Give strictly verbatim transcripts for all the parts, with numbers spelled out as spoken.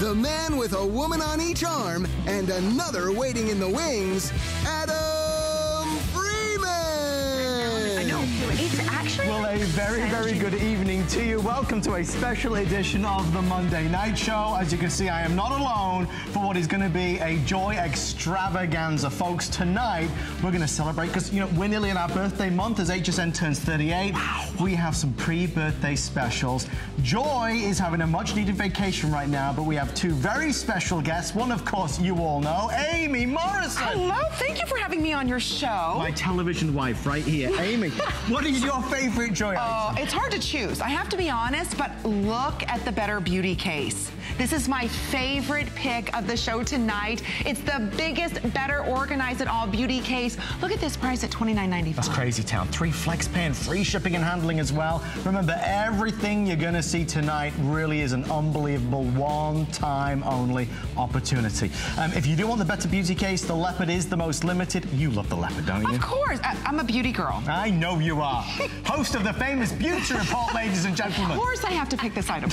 the man with a woman on each arm and another waiting in the wings, Adam Freeman! I know, I know. It's actually... Well, a very, very good evening to you. Welcome to a special edition of the Monday Night Show. As you can see, I am not alone for what is going to be a joy extravaganza. Folks, tonight we're going to celebrate because, you know, we're nearly in our birthday month as H S N turns thirty-eight. Wow. We have some pre-birthday specials. Joy is having a much-needed vacation right now, but we have two very special guests. One, of course, you all know, Amy Morrison. Hello. Thank you for having me on your show. My television wife right here. Amy, what are you... your favorite joy item? Oh, it's hard to choose. I have to be honest, but look at the Better Beauty case. This is my favorite pick of the show tonight. It's the biggest, better organized at all beauty case. Look at this price at twenty-nine ninety-five. That's crazy town. Three flex pay and free shipping and handling as well. Remember, everything you're gonna see tonight really is an unbelievable one-time only opportunity. Um, if you do want the Better Beauty case, the leopard is the most limited. You love the leopard, don't you? Of course. I I'm a beauty girl. I know you are. Host of the famous Beauty Report, ladies and gentlemen. Of course I have to pick this item.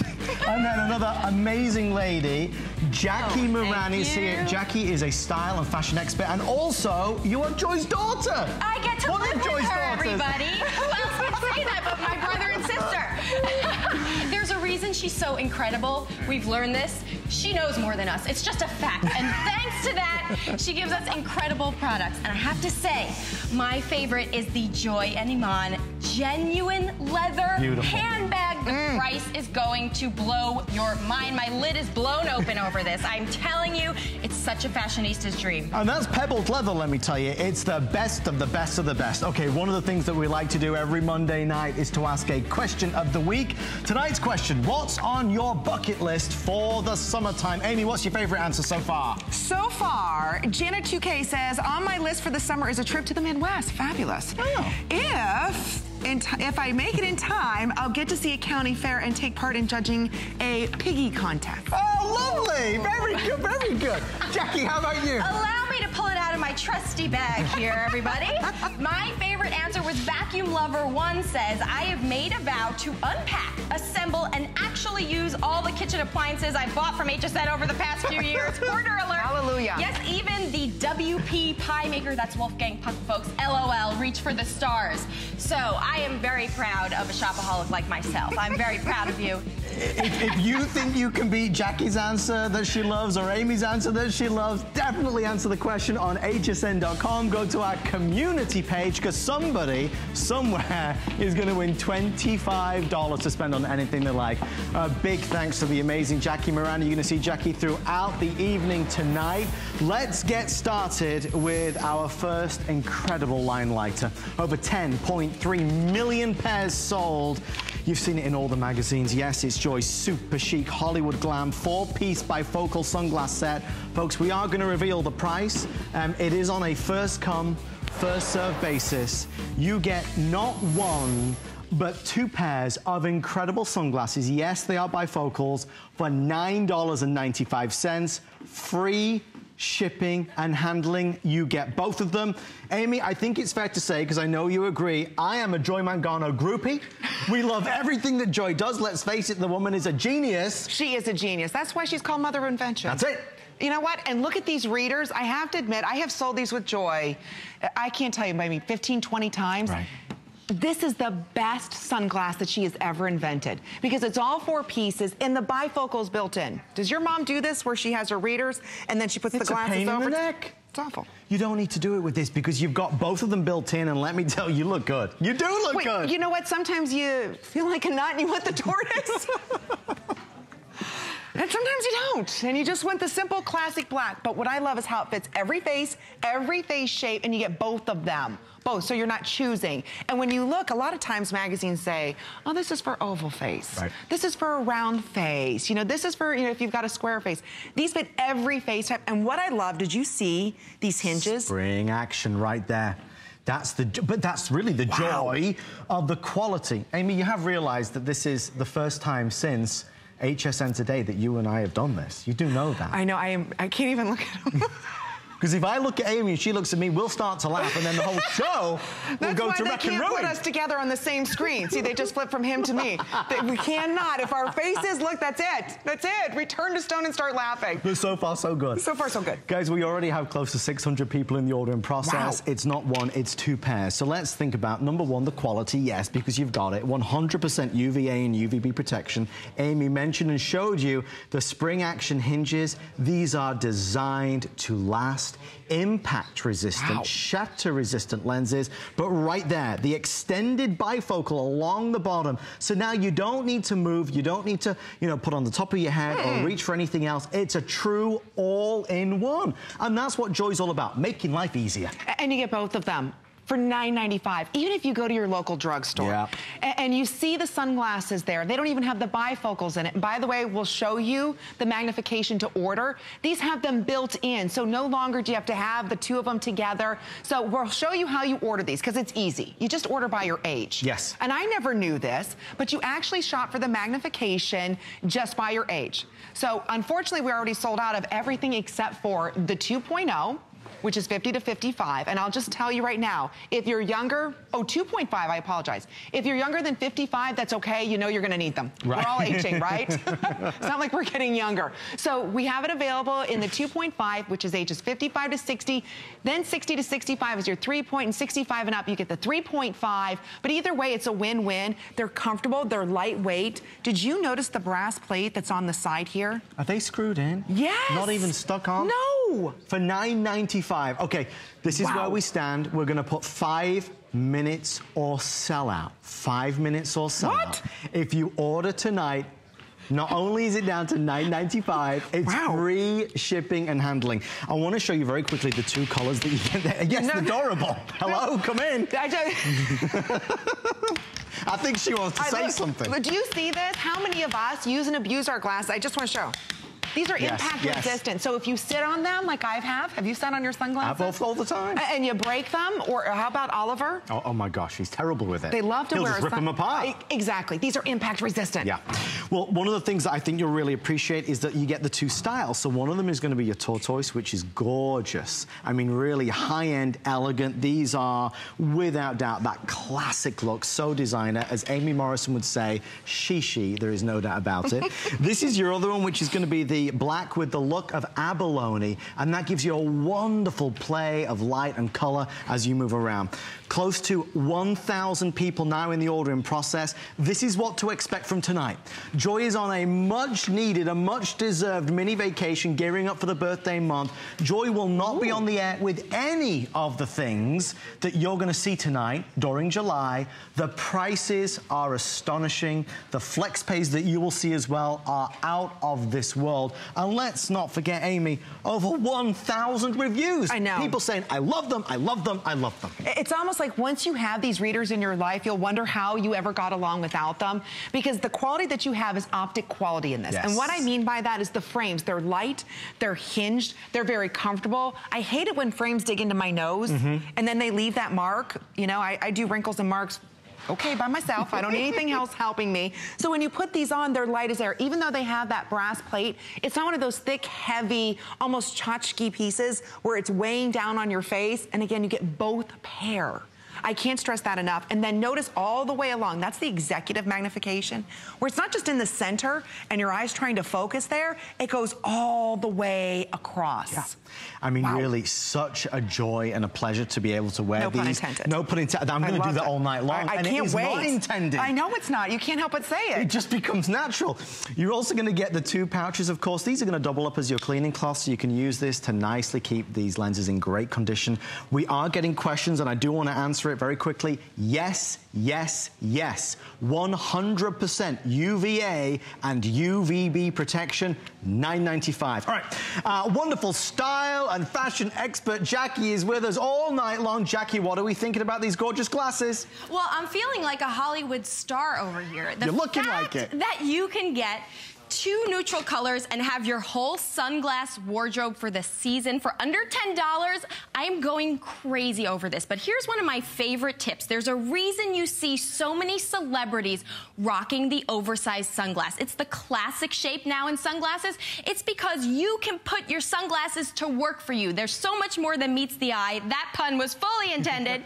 And then another amazing lady, Jackie oh, Moran is here. Jackie is a style and fashion expert, and also you are Joy's daughter. I get to live with Joy's her, daughters. Everybody. Who else can say that but my brother and sister? There's a reason she's so incredible. We've learned this. She knows more than us. It's just a fact. And thanks to that, she gives us incredible products. And I have to say, my favorite is the Joy and Iman genuine leather Beautiful. handbag. The mm. price is going to blow your mind. My lid is blown open over this. I'm telling you, it's such a fashionista's dream. And that's pebbled leather, let me tell you. It's the best of the best of the best. Okay, one of the things that we like to do every Monday night is to ask a question of the week. Tonight's question, what's on your bucket list for the summertime? Amy, what's your favorite answer so far? So far, Janet two K says, on my list for the summer is a trip to the Midwest. Fabulous. Oh. If... And if I make it in time, I'll get to see a county fair and take part in judging a piggy contest. Oh, lovely! Very good, very good. Jackie, how about you? Allow me to pull it out of my trusty bag here, everybody. My favorite answer was Vacuum Lover One says, I have made a vow to unpack, assemble, and actually use all the kitchen appliances I bought from H S N over the past few years. Order alert. Hallelujah. Yes, even the W P Pie Maker, that's Wolfgang Puck, folks, L O L, reach for the stars. So, I I am very proud of a shopaholic like myself. I'm very proud of you. If, if you think you can beat Jackie's answer that she loves or Amy's answer that she loves, definitely answer the question on H S N dot com. Go to our community page because somebody somewhere is going to win twenty-five dollars to spend on anything they like. Uh, big thanks to the amazing Jackie Moran. You're going to see Jackie throughout the evening tonight. Let's get started with our first incredible line lighter. Over ten point three million pairs sold. You've seen it in all the magazines. Yes, it's Joy's super chic Hollywood glam four-piece bifocal sunglass set. Folks, we are going to reveal the price. Um, it is on a first-come, first-served basis. You get not one, but two pairs of incredible sunglasses. Yes, they are bifocals for nine ninety-five. Free shipping and handling. You get both of them. Amy, I think it's fair to say, because I know you agree, I am a Joy Mangano groupie. We love everything that Joy does. Let's face it, the woman is a genius. She is a genius. That's why she's called Mother of Invention. That's it. You know what? And look at these readers. I have to admit, I have sold these with Joy. I can't tell you, maybe fifteen, twenty times. Right. This is the best sunglass that she has ever invented because it's all four pieces and the bifocals built in. Does your mom do this where she has her readers and then she puts it's the glasses a pain over? In the neck. It's awful. You don't need to do it with this because you've got both of them built in, and let me tell you, you look good. You do look Wait, good. You know what? Sometimes you feel like a nut and you want the tortoise. And sometimes you don't, and you just want the simple classic black. But what I love is how it fits every face, every face shape, and you get both of them. Both, so you're not choosing. And when you look, a lot of times magazines say, oh, this is for oval face. Right. This is for a round face. You know, this is for, you know, if you've got a square face. These fit every face type. And what I love, did you see these hinges? Spring action right there. That's the, but that's really the wow. joy of the quality. Amy, you have realized that this is the first time since H S N Today that you and I have done this. You do know that. I know, I am. I can't even look at them. Because if I look at Amy and she looks at me, we'll start to laugh, and then the whole show will go to wreck and ruin. That's why they can't put us together on the same screen. See, they just flip from him to me. We cannot. If our faces look, that's it. That's it. Return to stone and start laughing. But so far, so good. So far, so good. Guys, we already have close to six hundred people in the ordering process. Wow. It's not one, it's two pairs. So let's think about, number one, the quality, yes, because you've got it. one hundred percent U V A and U V B protection. Amy mentioned and showed you the spring action hinges. These are designed to last, impact resistant, wow, shatter resistant lenses, but right there, the extended bifocal along the bottom. So now you don't need to move, you don't need to, you know, put on the top of your head mm. or reach for anything else. It's a true all-in-one. And that's what Joy's all about, making life easier. And you get both of them for nine ninety-five, even if you go to your local drugstore, yeah, and, and you see the sunglasses there. They don't even have the bifocals in it. And by the way, we'll show you the magnification to order. These have them built in, so no longer do you have to have the two of them together. So we'll show you how you order these, because it's easy. You just order by your age. Yes. And I never knew this, but you actually shop for the magnification just by your age. So unfortunately, we already sold out of everything except for the two point oh, which is fifty to fifty-five, and I'll just tell you right now, if you're younger, oh, two point five, I apologize. If you're younger than fifty-five, that's okay, you know you're gonna need them. Right. We're all aging, right? It's not like we're getting younger. So we have it available in the two point five, which is ages fifty-five to sixty, then sixty to sixty-five is your three point, and sixty-five and up, you get the three point five, but either way, it's a win-win. They're comfortable, they're lightweight. Did you notice the brass plate that's on the side here? Are they screwed in? Yes! Not even stuck on? No! For nine ninety-five. Okay, this is wow. where we stand. We're going to put five minutes or sell out. Five minutes or sell what? out. If you order tonight, not only is it down to nine ninety-five, it's wow. free shipping and handling. I want to show you very quickly the two colors that you get there. Yes, no, adorable. No, hello, no. come in. I, don't... I think she wants to I say look, something. Do you see this? How many of us use and abuse our glasses? I just want to show. These are yes, impact yes. resistant, so if you sit on them like I have, have you sat on your sunglasses? I both all the time. And you break them, or how about Oliver? Oh, oh my gosh, he's terrible with it. They love to He'll wear just rip them apart. Exactly, these are impact resistant. Yeah. Well, one of the things that I think you'll really appreciate is that you get the two styles. So one of them is going to be your tortoise, which is gorgeous. I mean, really high-end, elegant. These are, without doubt, that classic look, so designer. As Amy Morrison would say, she, she, there is no doubt about it. This is your other one, which is going to be the black with the look of abalone, and that gives you a wonderful play of light and color as you move around. Close to one thousand people now in the ordering process. This is what to expect from tonight. Joy is on a much needed, a much deserved mini vacation, gearing up for the birthday month. Joy will not Ooh. be on the air with any of the things that you're going to see tonight during July. The prices are astonishing. The flex pays that you will see as well are out of this world. And let's not forget, Amy, over one thousand reviews. I know. People saying, I love them, I love them, I love them. It's almost like Like once you have these readers in your life, you'll wonder how you ever got along without them, because the quality that you have is optic quality in this. Yes. And what I mean by that is the frames. They're light, they're hinged, they're very comfortable. I hate it when frames dig into my nose mm-hmm. and then they leave that mark. You know, I, I do wrinkles and marks. Okay, by myself. I don't need anything else helping me. So when you put these on, they're light as air. Even though they have that brass plate, it's not one of those thick, heavy, almost tchotchke pieces where it's weighing down on your face. And again, you get both pair. I can't stress that enough. And then notice all the way along, that's the executive magnification, where it's not just in the center and your eyes trying to focus there, it goes all the way across. Yeah. I mean, wow. really such a joy and a pleasure to be able to wear no these. No pun intended. No pun intended. I'm going to do that it. all night long. I, I and can't it is wait. not intended. I know it's not. You can't help but say it. It just becomes natural. You're also going to get the two pouches, of course. These are going to double up as your cleaning cloth, so you can use this to nicely keep these lenses in great condition. We are getting questions, and I do want to answer it very quickly. Yes, yes, yes. one hundred percent U V A and U V B protection, nine ninety-five. All right, uh, wonderful style and fashion expert Jackie is with us all night long. Jackie, what are we thinking about these gorgeous glasses? Well, I'm feeling like a Hollywood star over here. The You're looking fact like it. That you can get two neutral colors and have your whole sunglass wardrobe for the season for under ten dollars. I'm going crazy over this, but here's one of my favorite tips. There's a reason you see so many celebrities rocking the oversized sunglass. It's the classic shape now in sunglasses. It's because you can put your sunglasses to work for you. There's so much more than meets the eye. That pun was fully intended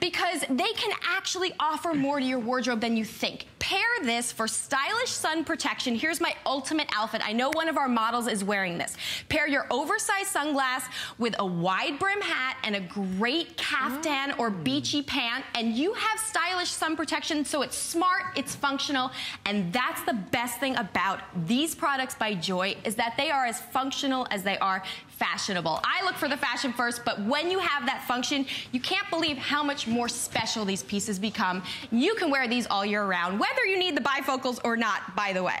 because they can actually offer more to your wardrobe than you think. Pair this for stylish sun protection. Here's my ultimate outfit. I know one of our models is wearing this. Pair your oversized sunglass with a wide brim hat and a great caftan or beachy pant, and you have stylish sun protection, so it's smart, it's functional, and that's the best thing about these products by Joy is that they are as functional as they are fashionable. I look for the fashion first, but when you have that function, you can't believe how much more special these pieces become. You can wear these all year round, whether you need the bifocals or not, by the way.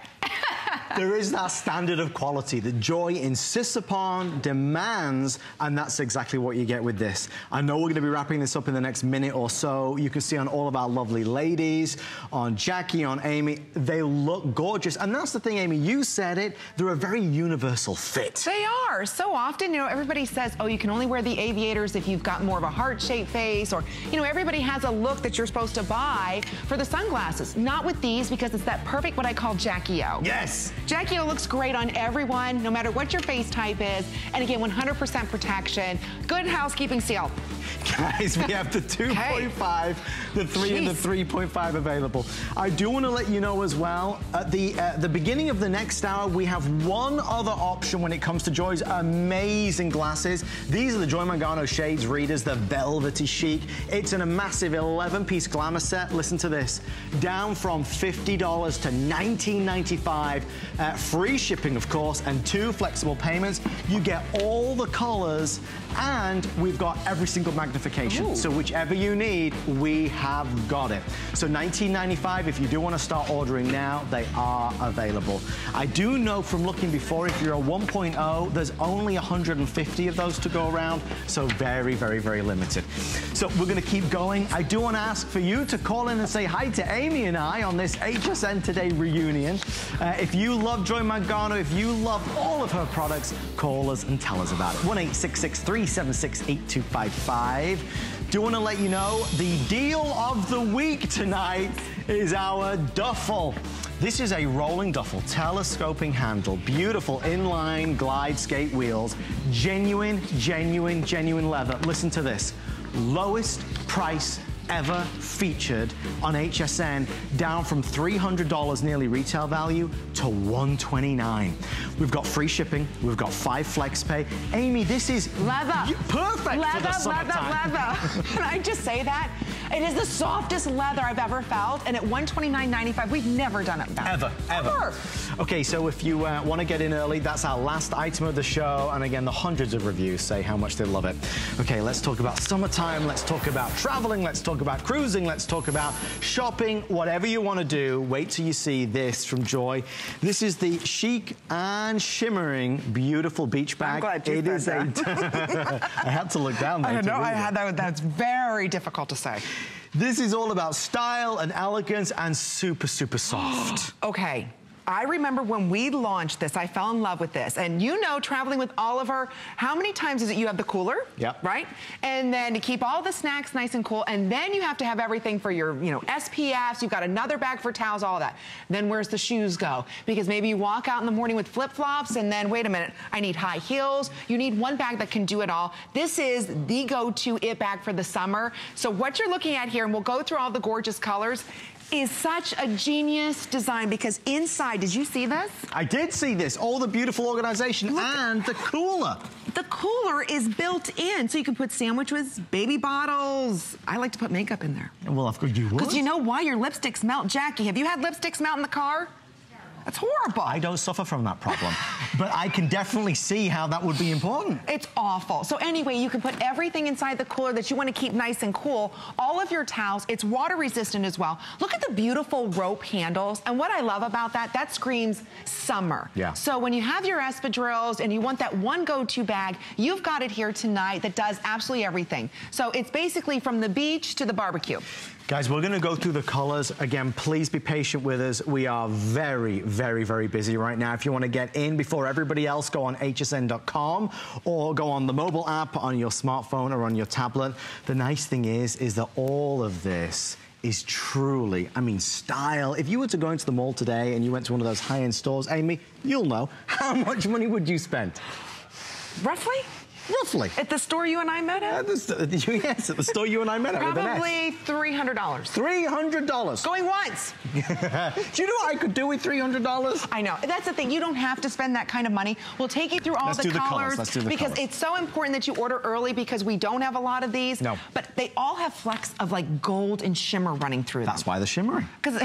There is that standard of quality that Joy insists upon, demands, and that's exactly what you get with this. I know we're going to be wrapping this up in the next minute or so. You can see on all of our lovely ladies, on Jackie, on Amy, they look gorgeous. And that's the thing, Amy, you said it, they're a very universal fit. They are. So often, you know, everybody says, oh, you can only wear the aviators if you've got more of a heart-shaped face, or, you know, everybody has a look that you're supposed to buy for the sunglasses. Not with these, because it's that perfect what I call Jackie-O. Yes. Jackie-O looks great on everyone, no matter what your face type is. And again, one hundred percent protection. Good housekeeping seal. Guys, we have the two point five, hey. the three, Jeez. and the three point five available. I do want to let you know as well, at the, uh, the beginning of the next hour, we have one other option when it comes to Joy's amazing glasses. These are the Joy Mangano Shades Readers, the velvety chic. It's in a massive eleven piece glamour set. Listen to this. Down from fifty dollars to nineteen ninety-five. Uh, free shipping, of course, and two flexible payments. You get all the colors, and we've got every single magnification. Ooh. So whichever you need, we have got it. So nineteen ninety-five, if you do want to start ordering now, they are available. I do know from looking before, if you're a one point oh, there's only one hundred fifty of those to go around, so very, very, very limited. So we're going to keep going. I do want to ask for you to call in and say hi to Amy and I on this H S N Today reunion. Uh, if you love Joy Mangano, if you love all of her products, call us and tell us about it. one eight six six, three seven six, eight two five five. Do want to let you know the deal of the week tonight is our duffel. This is a rolling duffel, telescoping handle, beautiful inline glide skate wheels, genuine, genuine, genuine leather. Listen to this. Lowest price ever featured on H S N, down from three hundred dollars nearly retail value to one hundred twenty-nine dollars. We've got free shipping, we've got five flex pay. Amy, this is leather. Perfect leather, for the summertime. Leather, leather. Can I just say that? It is the softest leather I've ever felt, and at one hundred twenty-nine ninety-five, we've never done it that. Ever, ever. ever. Okay, so if you uh, want to get in early, that's our last item of the show, and again, the hundreds of reviews say how much they love it. Okay, let's talk about summertime, let's talk about traveling, let's talk about cruising, let's talk about shopping, whatever you want to do. Wait till you see this from Joy. This is the chic and shimmering beautiful beach bag. I'm glad you it is that. A I had to look down there. I know, I had that. That's very difficult to say. This is all about style and elegance and super, super soft. Okay. I remember when we launched this, I fell in love with this. And you know, traveling with Oliver, how many times is it you have the cooler, yep. right? And then to keep all the snacks nice and cool, and then you have to have everything for your, you know, S P Fs, you've got another bag for towels, all that. Then where's the shoes go? Because maybe you walk out in the morning with flip-flops, and then, wait a minute, I need high heels. You need one bag that can do it all. This is the go-to it bag for the summer. So what you're looking at here, and we'll go through all the gorgeous colors, is such a genius design, because inside, did you see this? I did see this, all the beautiful organization. Look, and the cooler. The cooler is built in, so you can put sandwiches, baby bottles. I like to put makeup in there. Well, of course you would. Because you know why? Your lipsticks melt. Jackie, have you had lipsticks melt in the car? That's horrible. I don't suffer from that problem, but I can definitely see how that would be important. It's awful. So anyway, you can put everything inside the cooler that you want to keep nice and cool. All of your towels, it's water resistant as well. Look at the beautiful rope handles. And what I love about that, that screams summer. Yeah. So when you have your espadrilles and you want that one go-to bag, you've got it here tonight that does absolutely everything. So it's basically from the beach to the barbecue. Guys, we're going to go through the colors. Again, please be patient with us. We are very, very, very busy right now. If you want to get in before everybody else, go on H S N dot com or go on the mobile app on your smartphone or on your tablet. The nice thing is, is that all of this is truly, I mean, style. If you were to go into the mall today and you went to one of those high-end stores, Amy, you'll know. How much money would you spend? Roughly? Roughly. At the store you and I met at? Uh, the, yes, at the store you and I met at. Probably three hundred dollars. three hundred dollars. Going once. Do you know what I could do with three hundred dollars? I know. That's the thing. You don't have to spend that kind of money. We'll take you through all Let's the, do colors the colors. Let's do the because colors. It's so important that you order early because we don't have a lot of these. No. But they all have flecks of like gold and shimmer running through That's them. That's why the shimmer. Because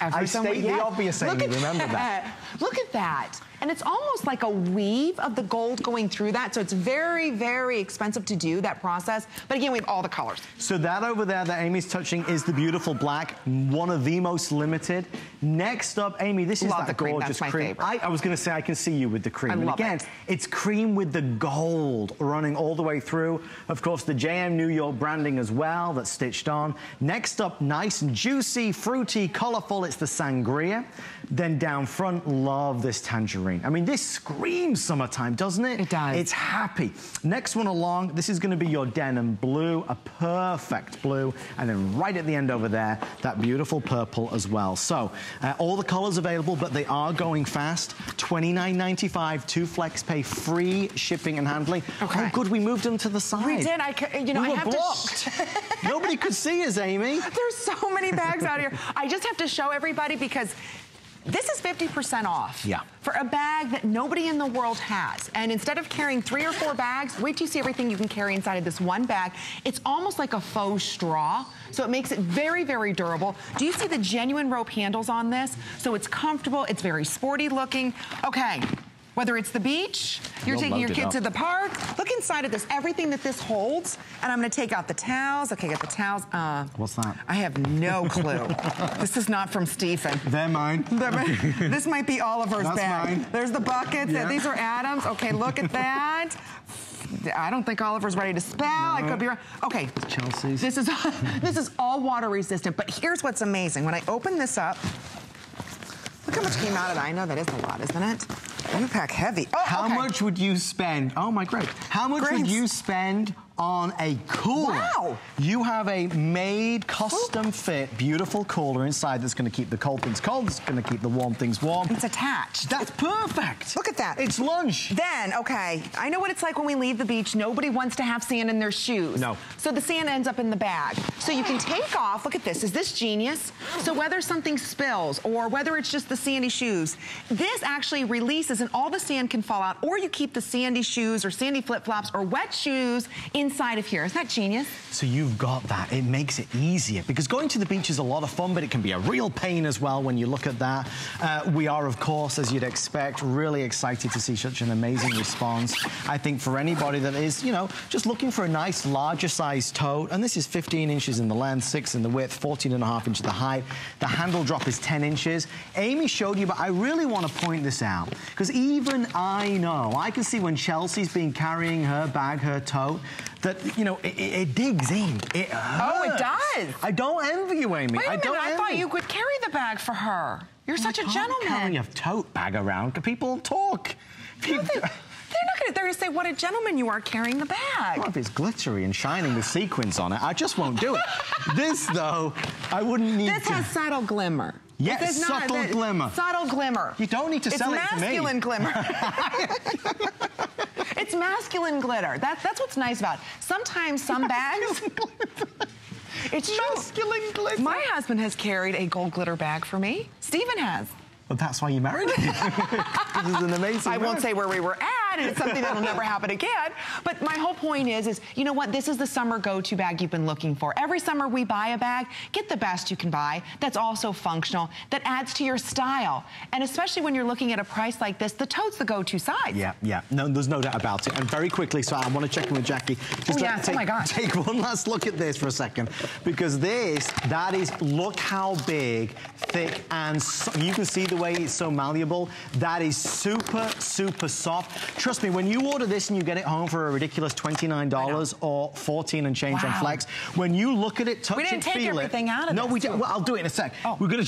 I state the obvious, Amy. Remember that. Look at that. And it's almost like a weave of the gold going through that. So it's very, very expensive to do that process. But again, we have all the colors. So that over there that Amy's touching is the beautiful black, one of the most limited. Next up, Amy, this is Love that the cream. gorgeous That's my cream. I, I was going to say I can see you with the cream. I and love again, it. It's cream with the gold running all the way through. Of course, the J M New York branding as well that's stitched on. Next up, nice and juicy, fruity, colorful. It's the sangria. Then down front, love this tangerine. I mean, this screams summertime, doesn't it? It does. It's happy. Next one along, this is going to be your denim blue, a perfect blue. And then right at the end over there, that beautiful purple as well. So uh, all the colors available, but they are going fast. twenty-nine ninety-five, two flex pay, free shipping and handling. Okay. Oh, good, we moved them to the side. We did. I, you know, we I were have blocked. To Nobody could see us, Amy. There's so many bags out here. I just have to show everybody because this is fifty percent off. Yeah. For a bag that nobody in the world has. And instead of carrying three or four bags, wait till you see everything you can carry inside of this one bag. It's almost like a faux straw, so it makes it very, very durable. Do you see the genuine rope handles on this? So it's comfortable, it's very sporty looking. Okay, whether it's the beach, you're You'll taking your kids to the park, look inside of this, everything that this holds. And I'm gonna take out the towels. Okay, get the towels. Uh, What's that? I have no clue. This is not from Stephen. They're mine. This might be Oliver's That's bag. Mine. There's the buckets, yeah. These are Adam's. Okay, look at that. I don't think Oliver's ready to spell. No. I could be wrong. Okay. It's Chelsea's. This is, this is all water resistant, but here's what's amazing. When I open this up, look how much came out of that. I know that is a lot, isn't it? You pack heavy. Oh, how okay. much would you spend? Oh my great. How much Grains. would you spend on a cooler? Wow. You have a made, custom Ooh. fit, beautiful cooler inside that's going to keep the cold things cold. It's going to keep the warm things warm. It's attached. That's it's, perfect. Look at that. It's lunch. Then, okay, I know what it's like when we leave the beach. Nobody wants to have sand in their shoes. No. So the sand ends up in the bag. So you can take off. Look at this. Is this genius? So whether something spills or whether it's just the sandy shoes, this actually releases and all the sand can fall out. Or you keep the sandy shoes or sandy flip-flops or wet shoes in inside of here. Isn't that genius? So you've got that. It makes it easier because going to the beach is a lot of fun, but it can be a real pain as well when you look at that. Uh, we are, of course, as you'd expect, really excited to see such an amazing response. I think for anybody that is, you know, just looking for a nice larger size tote, and this is fifteen inches in the length, six in the width, fourteen and a half inch at the height. The handle drop is ten inches. Amy showed you, but I really want to point this out because even I know, I can see when Chelsea's been carrying her bag, her tote, that, you know, it, it digs in. It hurts. Oh, it does. I don't envy you, Amy. Wait a I minute, don't I envy. thought you could carry the bag for her. You're well, such I a gentleman. I can't carry a tote bag around because people talk. No, they, they're not going to, they're going to say what a gentleman you are carrying the bag. Well, if it's glittery and shining with sequins on it, I just won't do it. This, though, I wouldn't need This to. has subtle glimmer. Yes, subtle not, glimmer. Subtle glimmer. You don't need to it's sell it to me. It's masculine glimmer. It's masculine glitter. That, that's what's nice about it. Sometimes some bags... It's true. Masculine glitter. My husband has carried a gold glitter bag for me. Stephen has. Well, that's why you married me. This is an amazing I word. won't say where we were at, and it's something that'll never happen again. But my whole point is, is you know what? This is the summer go-to bag you've been looking for. Every summer we buy a bag, get the best you can buy. That's also functional. That adds to your style. And especially when you're looking at a price like this, the tote's the go-to size. Yeah, yeah. No, there's no doubt about it. And very quickly, so I want to check in with Jackie. Just oh, yeah. take, oh, my God. Take one last look at this for a second. Because this, that is, look how big, thick, and so, you can see the way it's so malleable. That is super, super soft. trust me, when you order this and you get it home for a ridiculous twenty-nine dollars or fourteen and change wow. on Flex, when you look at it, touch and feel it. We didn't take everything it, out of no, this. No, we didn't. Well, I'll do it in a sec. Oh. We're gonna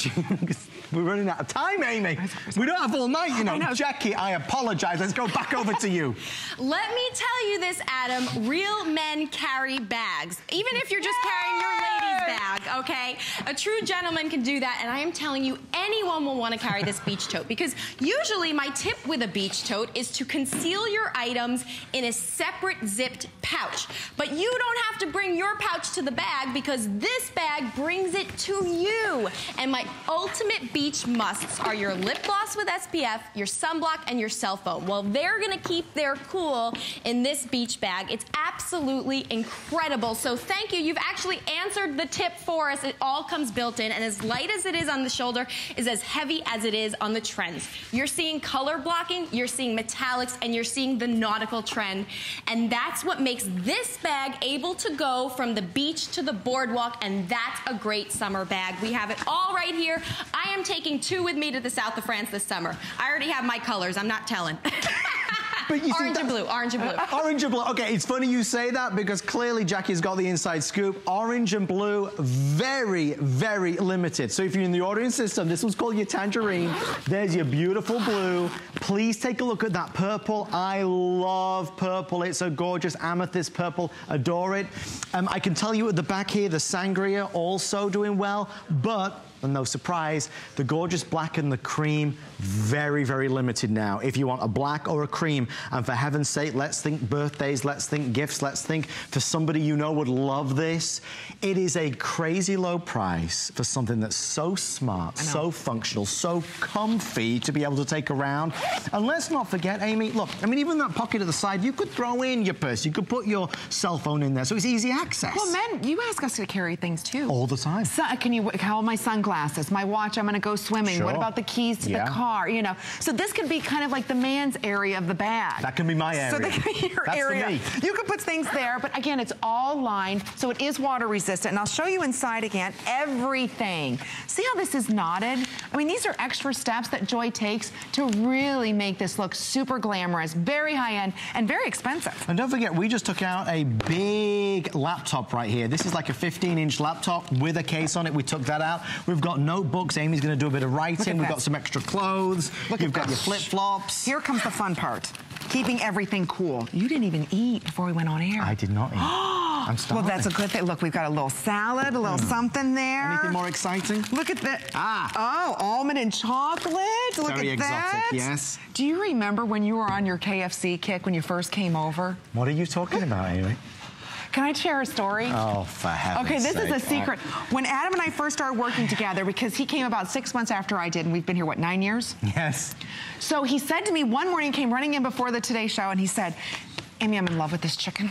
we're running out of time, Amy. We don't have all night, you know. I know. Jackie, I apologize. Let's go back over to you. Let me tell you this, Adam. Real men carry bags, even if you're just Yay! Carrying your lady's bag. Okay, a true gentleman can do that, and I am telling you, anyone will want to carry this beach tote because usually my tip with a beach tote is to conceal your items in a separate zipped pouch. But you don't have to bring your pouch to the bag because this bag brings it to you. And my ultimate beach musts are your lip gloss with S P F, your sunblock, and your cell phone. Well, they're gonna keep their cool in this beach bag. It's absolutely incredible. So thank you. You've actually answered the tip for us. It all comes built in, and as light as it is on the shoulder, is as heavy as it is on the trends. You're seeing color blocking, you're seeing metallics, and you're seeing the nautical trend. And that's what makes this bag able to go from the beach to the boardwalk, and that's a great summer bag. We have it all right here. I am taking two with me to the south of France this summer. I already have my colors, I'm not telling. But you orange and blue, orange and blue. Orange and blue. Okay, it's funny you say that because clearly Jackie's got the inside scoop. Orange and blue, very, very limited. So if you're in the ordering system, this one's called your tangerine. There's your beautiful blue. Please take a look at that purple. I love purple. It's a gorgeous amethyst purple. Adore it. Um, I can tell you at the back here, the sangria also doing well, but... and no surprise, the gorgeous black and the cream, very, very limited now. If you want a black or a cream, and for heaven's sake, let's think birthdays, let's think gifts, let's think for somebody you know would love this. It is a crazy low price for something that's so smart, so functional, so comfy to be able to take around. And let's not forget, Amy, look, I mean, even that pocket at the side, you could throw in your purse, you could put your cell phone in there, so it's easy access. Well, men, you ask us to carry things too. All the time. So, can you, how am I sunglasses? Glasses, my watch, I'm gonna go swimming. Sure. What about the keys to yeah. the car, you know? So this could be kind of like the man's area of the bag. That can be my area. So that can be your That's area. Me. You could put things there, but again, it's all lined, so it is water resistant. And I'll show you inside again, everything. See how this is knotted? I mean, these are extra steps that Joy takes to really make this look super glamorous, very high end, and very expensive. And don't forget, we just took out a big laptop right here. This is like a fifteen inch laptop with a case on it. We took that out. We've We've got notebooks. Amy's going to do a bit of writing. We've that. got some extra clothes. Look You've got that. your flip-flops. Here comes the fun part. Keeping everything cool. You didn't even eat before we went on air. I did not eat. I'm starving. Well, that's a good thing. Look, we've got a little salad, a little mm. something there. Anything more exciting? Look at that. Ah. Oh, almond and chocolate. Look Very at that. Very exotic, yes. Do you remember when you were on your K F C kick when you first came over? What are you talking about, Amy? Can I share a story? Oh, for heaven's sake. Okay, this sake. is a secret. When Adam and I first started working together, because he came about six months after I did, and we've been here, what, nine years? Yes. So he said to me one morning, came running in before the Today Show, and he said, Amy, I'm in love with this chicken.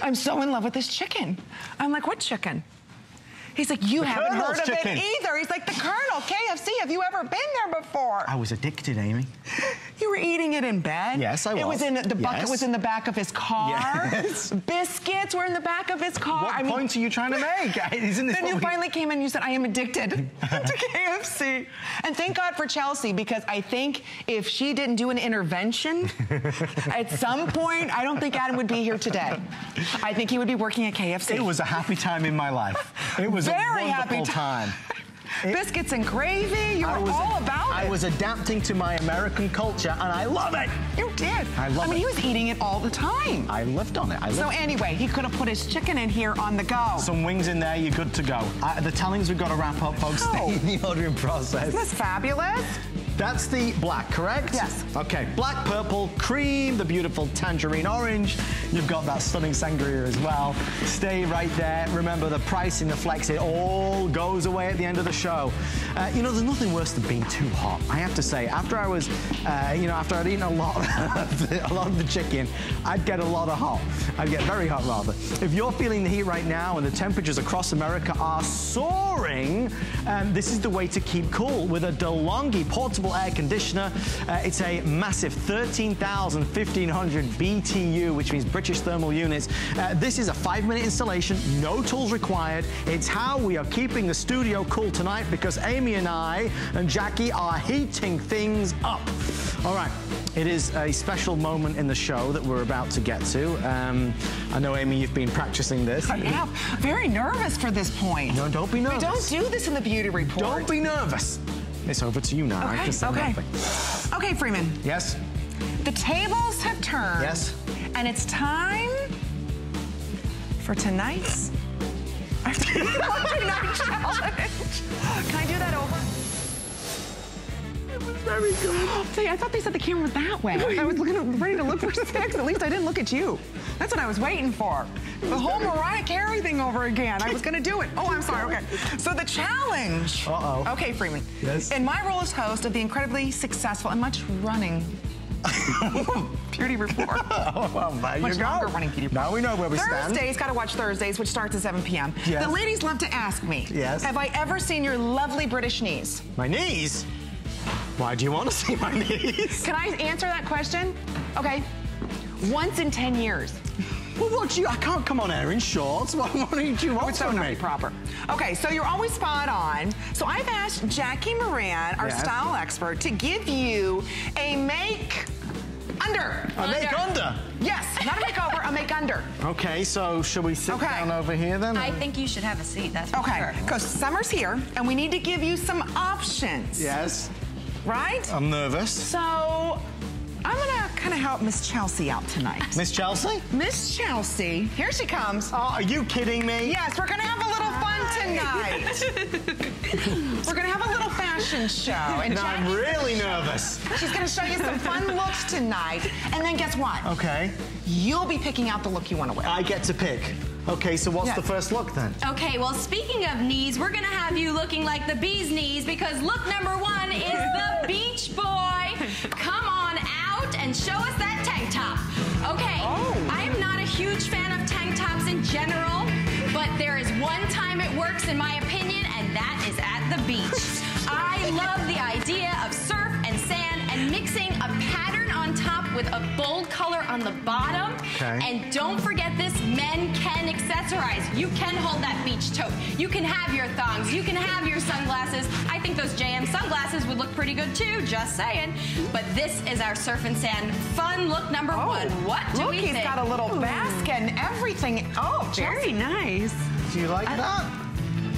I'm so in love with this chicken. I'm like, what chicken? He's like, you the haven't Colonel's heard of chicken. it either. He's like, the Colonel, K F C, have you ever been there before? I was addicted, Amy. You were eating it in bed? Yes, I was. It was in the bucket yes. was in the back of his car. Yes. Biscuits were in the back of his car. What I mean, point are you trying to make? Isn't this then you we... finally came in and you said, I am addicted to K F C. And thank God for Chelsea, because I think if she didn't do an intervention at some point, I don't think Adam would be here today. I think he would be working at K F C. It was a happy time in my life. It was Very a wonderful happy time. It, Biscuits and gravy, you were all a, about I it. I was adapting to my American culture, and I love it. You did. I love it. I mean, it. he was eating it all the time. I lived on it. I lived so anyway, he could have put his chicken in here on the go. Some wings in there, you're good to go. Uh, the tellings we've got to wrap up, folks. Oh. Stay in the ordering process. Isn't this fabulous? That's the black, correct? Yes. Okay, black, purple, cream, the beautiful tangerine orange. You've got that stunning sangria as well. Stay right there. Remember the price in the Flex, it all goes away at the end of the show. Uh, you know, there's nothing worse than being too hot. I have to say, after I was, uh, you know, after I'd eaten a lot, of the, a lot of the chicken, I'd get a lot of hot. I'd get very hot, rather. If you're feeling the heat right now and the temperatures across America are soaring, um, this is the way to keep cool with a DeLonghi portable portable air conditioner. Uh, it's a massive thirteen thousand fifteen hundred B T U, which means British thermal units. Uh, this is a five-minute installation, no tools required. It's how we are keeping the studio cool tonight because Amy and I and Jackie are heating things up. All right, it is a special moment in the show that we're about to get to. Um, I know, Amy, you've been practicing this. I am very nervous for this point. No, don't be nervous. We don't do this in the beauty report. Don't be nervous. It's over to you now. Okay, I okay. Nothing. Okay, Freeman. Yes? The tables have turned. Yes. And it's time for tonight's... tonight challenge. Can I do that over? It was very good. Oh, see, I thought they said the camera that way. I was looking, at, ready to look for six. At least I didn't look at you. That's what I was waiting for. The whole Mariah Carey thing over again. I was going to do it. Oh, I'm sorry. Okay. So the challenge. Uh-oh. Okay, Freeman. Yes. In my role as host of the incredibly successful and much running beauty report. Oh, well, there much you go. Running beauty now we know where we Thursdays, stand. Thursdays, gotta watch Thursdays, which starts at seven P M Yes. The ladies love to ask me, yes, have I ever seen your lovely British knees? My knees? Why do you want to see my knees? Can I answer that question? Okay. Once in ten years. Well, what do you, I can't come on air in shorts. What, what do you want oh, it's so from me? Proper. Okay, so you're always spot on. So I've asked Jackie Moran, our yes. style expert, to give you a make under. A under. make under? Yes, not a makeover, a make under. Okay, so should we sit okay. down over here then? I think you should have a seat, that's for okay. sure. Okay, because summer's here, and we need to give you some options. Yes. Right? I'm nervous. So... I'm gonna kind of help Miss Chelsea out tonight. Miss Chelsea? Miss Chelsea. Here she comes. Oh, are you kidding me? Yes, we're gonna have a little fun tonight. We're gonna have a little fashion show. And now I'm really nervous. She's gonna show you some fun looks tonight. And then guess what? Okay. You'll be picking out the look you wanna wear. I get to pick. Okay, so what's yes. the first look then? Okay, well, speaking of knees, we're gonna have you looking like the bee's knees because look number one is the Beach Boy. Come on out and show us that tank top. Okay, oh. I'm not a huge fan of tank tops in general, but there is one time it works in my opinion, and that is at the beach. I love the idea of surf and sand and mixing a pattern on top with a bold color on the bottom. Okay. And don't forget this, men can accessorize. You can hold that beach tote. You can have your thongs. You can have your sunglasses. I think those J M sunglasses would look pretty good too, just saying. But this is our surf and sand fun look number oh, one. What do look, we think? Look, he's got a little basket and everything. Oh, very nice. Do you like I, that?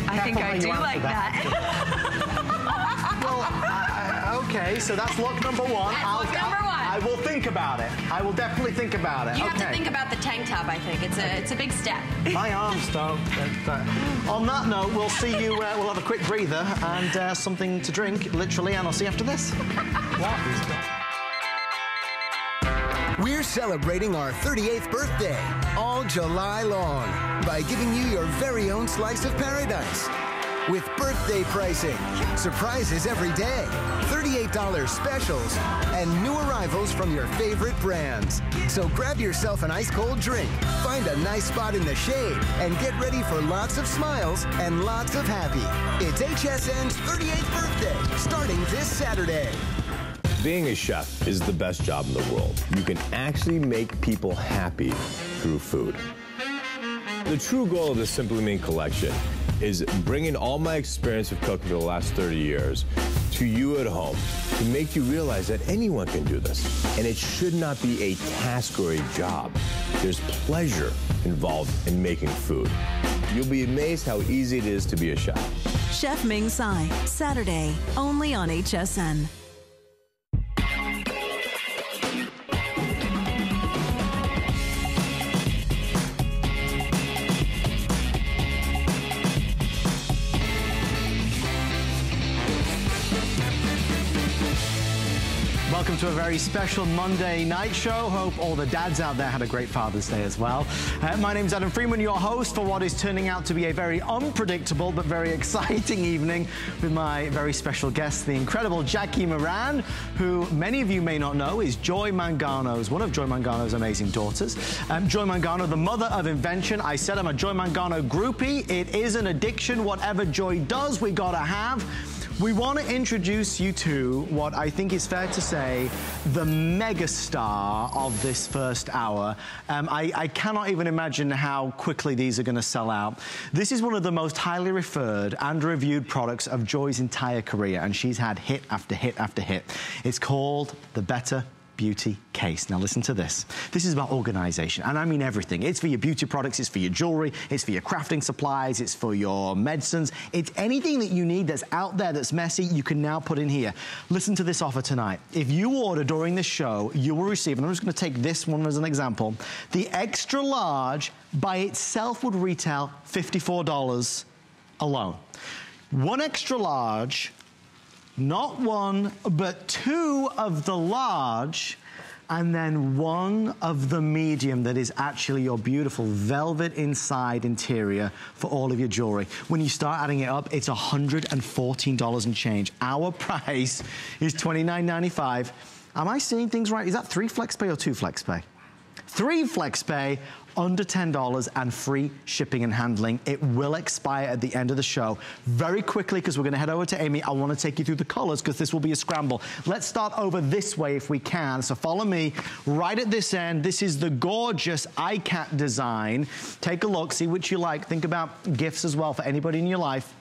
I That's think I do like that. that. Well, uh, okay, so that's look number one. That's I'll, look number one. I will think about it. I will definitely think about it. You okay. have to think about the tank top, I think. It's a, it's a big step. My arms don't. On that note, we'll see you. Uh, we'll have a quick breather and uh, something to drink, literally, and I'll see you after this. What is that? We're celebrating our thirty-eighth birthday all July long by giving you your very own slice of paradise. With birthday pricing, surprises every day, thirty-eight dollar specials, and new arrivals from your favorite brands. So grab yourself an ice-cold drink, find a nice spot in the shade, and get ready for lots of smiles and lots of happy. It's H S N's thirty-eighth birthday, starting this Saturday. Being a chef is the best job in the world. You can actually make people happy through food. The true goal of the Simply Ming collection is bringing all my experience of cooking for the last thirty years to you at home to make you realize that anyone can do this. And it should not be a task or a job. There's pleasure involved in making food. You'll be amazed how easy it is to be a chef. Chef Ming Tsai, Saturday, only on H S N. To a very special Monday night show. Hope all the dads out there had a great Father's Day as well. Uh, my name's Adam Freeman, your host for what is turning out to be a very unpredictable but very exciting evening with my very special guest, the incredible Jackie Moran, who many of you may not know is Joy Mangano's, one of Joy Mangano's amazing daughters. Um, Joy Mangano, the mother of invention. I said I'm a Joy Mangano groupie. It is an addiction. Whatever Joy does, we gotta have. We want to introduce you to what I think is fair to say the megastar of this first hour. Um, I, I cannot even imagine how quickly these are going to sell out. This is one of the most highly referred and reviewed products of Joy's entire career, and she's had hit after hit after hit. It's called the Better Beauty Case. Now listen to this. This is about organization, and I mean everything. It's for your beauty products, it's for your jewelry, it's for your crafting supplies, it's for your medicines. It's anything that you need that's out there that's messy, you can now put in here. Listen to this offer tonight. If you order during this show, you will receive, and I'm just gonna take this one as an example, the extra large by itself would retail fifty-four dollars alone. One extra large, not one, but two of the large, and then one of the medium that is actually your beautiful velvet inside interior for all of your jewelry. When you start adding it up, it's one hundred fourteen dollars and change. Our price is twenty-nine ninety-five. Am I seeing things right? Is that three flex pay or two flex pay? Three flex pay, under ten dollars, and free shipping and handling. It will expire at the end of the show. Very quickly, because we're gonna head over to Amy, I wanna take you through the colors, because this will be a scramble. Let's start over this way if we can, so follow me. Right at this end, this is the gorgeous iCat design. Take a look, see which you like. Think about gifts as well for anybody in your life,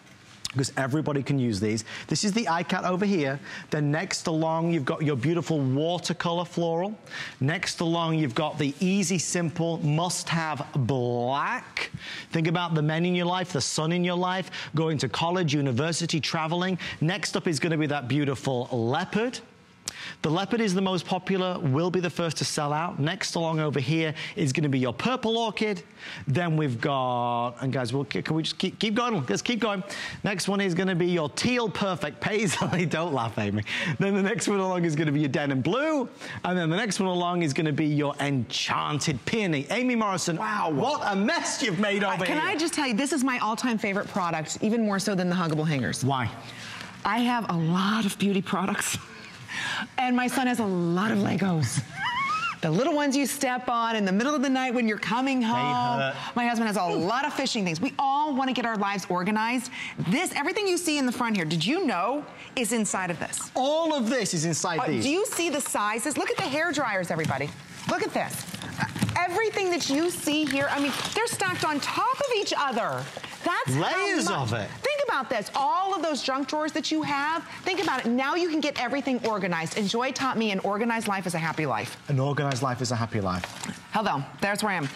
because everybody can use these. This is the iCat over here. Then next along, you've got your beautiful watercolor floral. Next along, you've got the easy, simple, must-have black. Think about the men in your life, the son in your life, going to college, university, traveling. Next up is gonna be that beautiful leopard. The leopard is the most popular, will be the first to sell out. Next along over here is going to be your purple orchid. Then we've got, and guys, we'll, can we just keep, keep going? Let's keep going. Next one is going to be your teal perfect paisley. Don't laugh, Amy. Then the next one along is going to be your denim blue. And then the next one along is going to be your enchanted peony. Amy Morrison, wow, what a mess you've made over here. Can I just tell you, this is my all-time favorite product, even more so than the huggable hangers. Why? I have a lot of beauty products. And my son has a lot of Legos. The little ones you step on in the middle of the night when you're coming home. My husband has a lot of fishing things. We all want to get our lives organized. This, everything you see in the front here, did you know is inside of this? All of this is inside uh, these. Do you see the sizes? Look at the hair dryers, everybody. Look at this. Everything that you see here, I mean, they're stacked on top of each other. That's layers of it. Think about this. All of those junk drawers that you have, think about it. Now you can get everything organized. And Joy taught me an organized life is a happy life. An organized life is a happy life. Hello, there's where I am.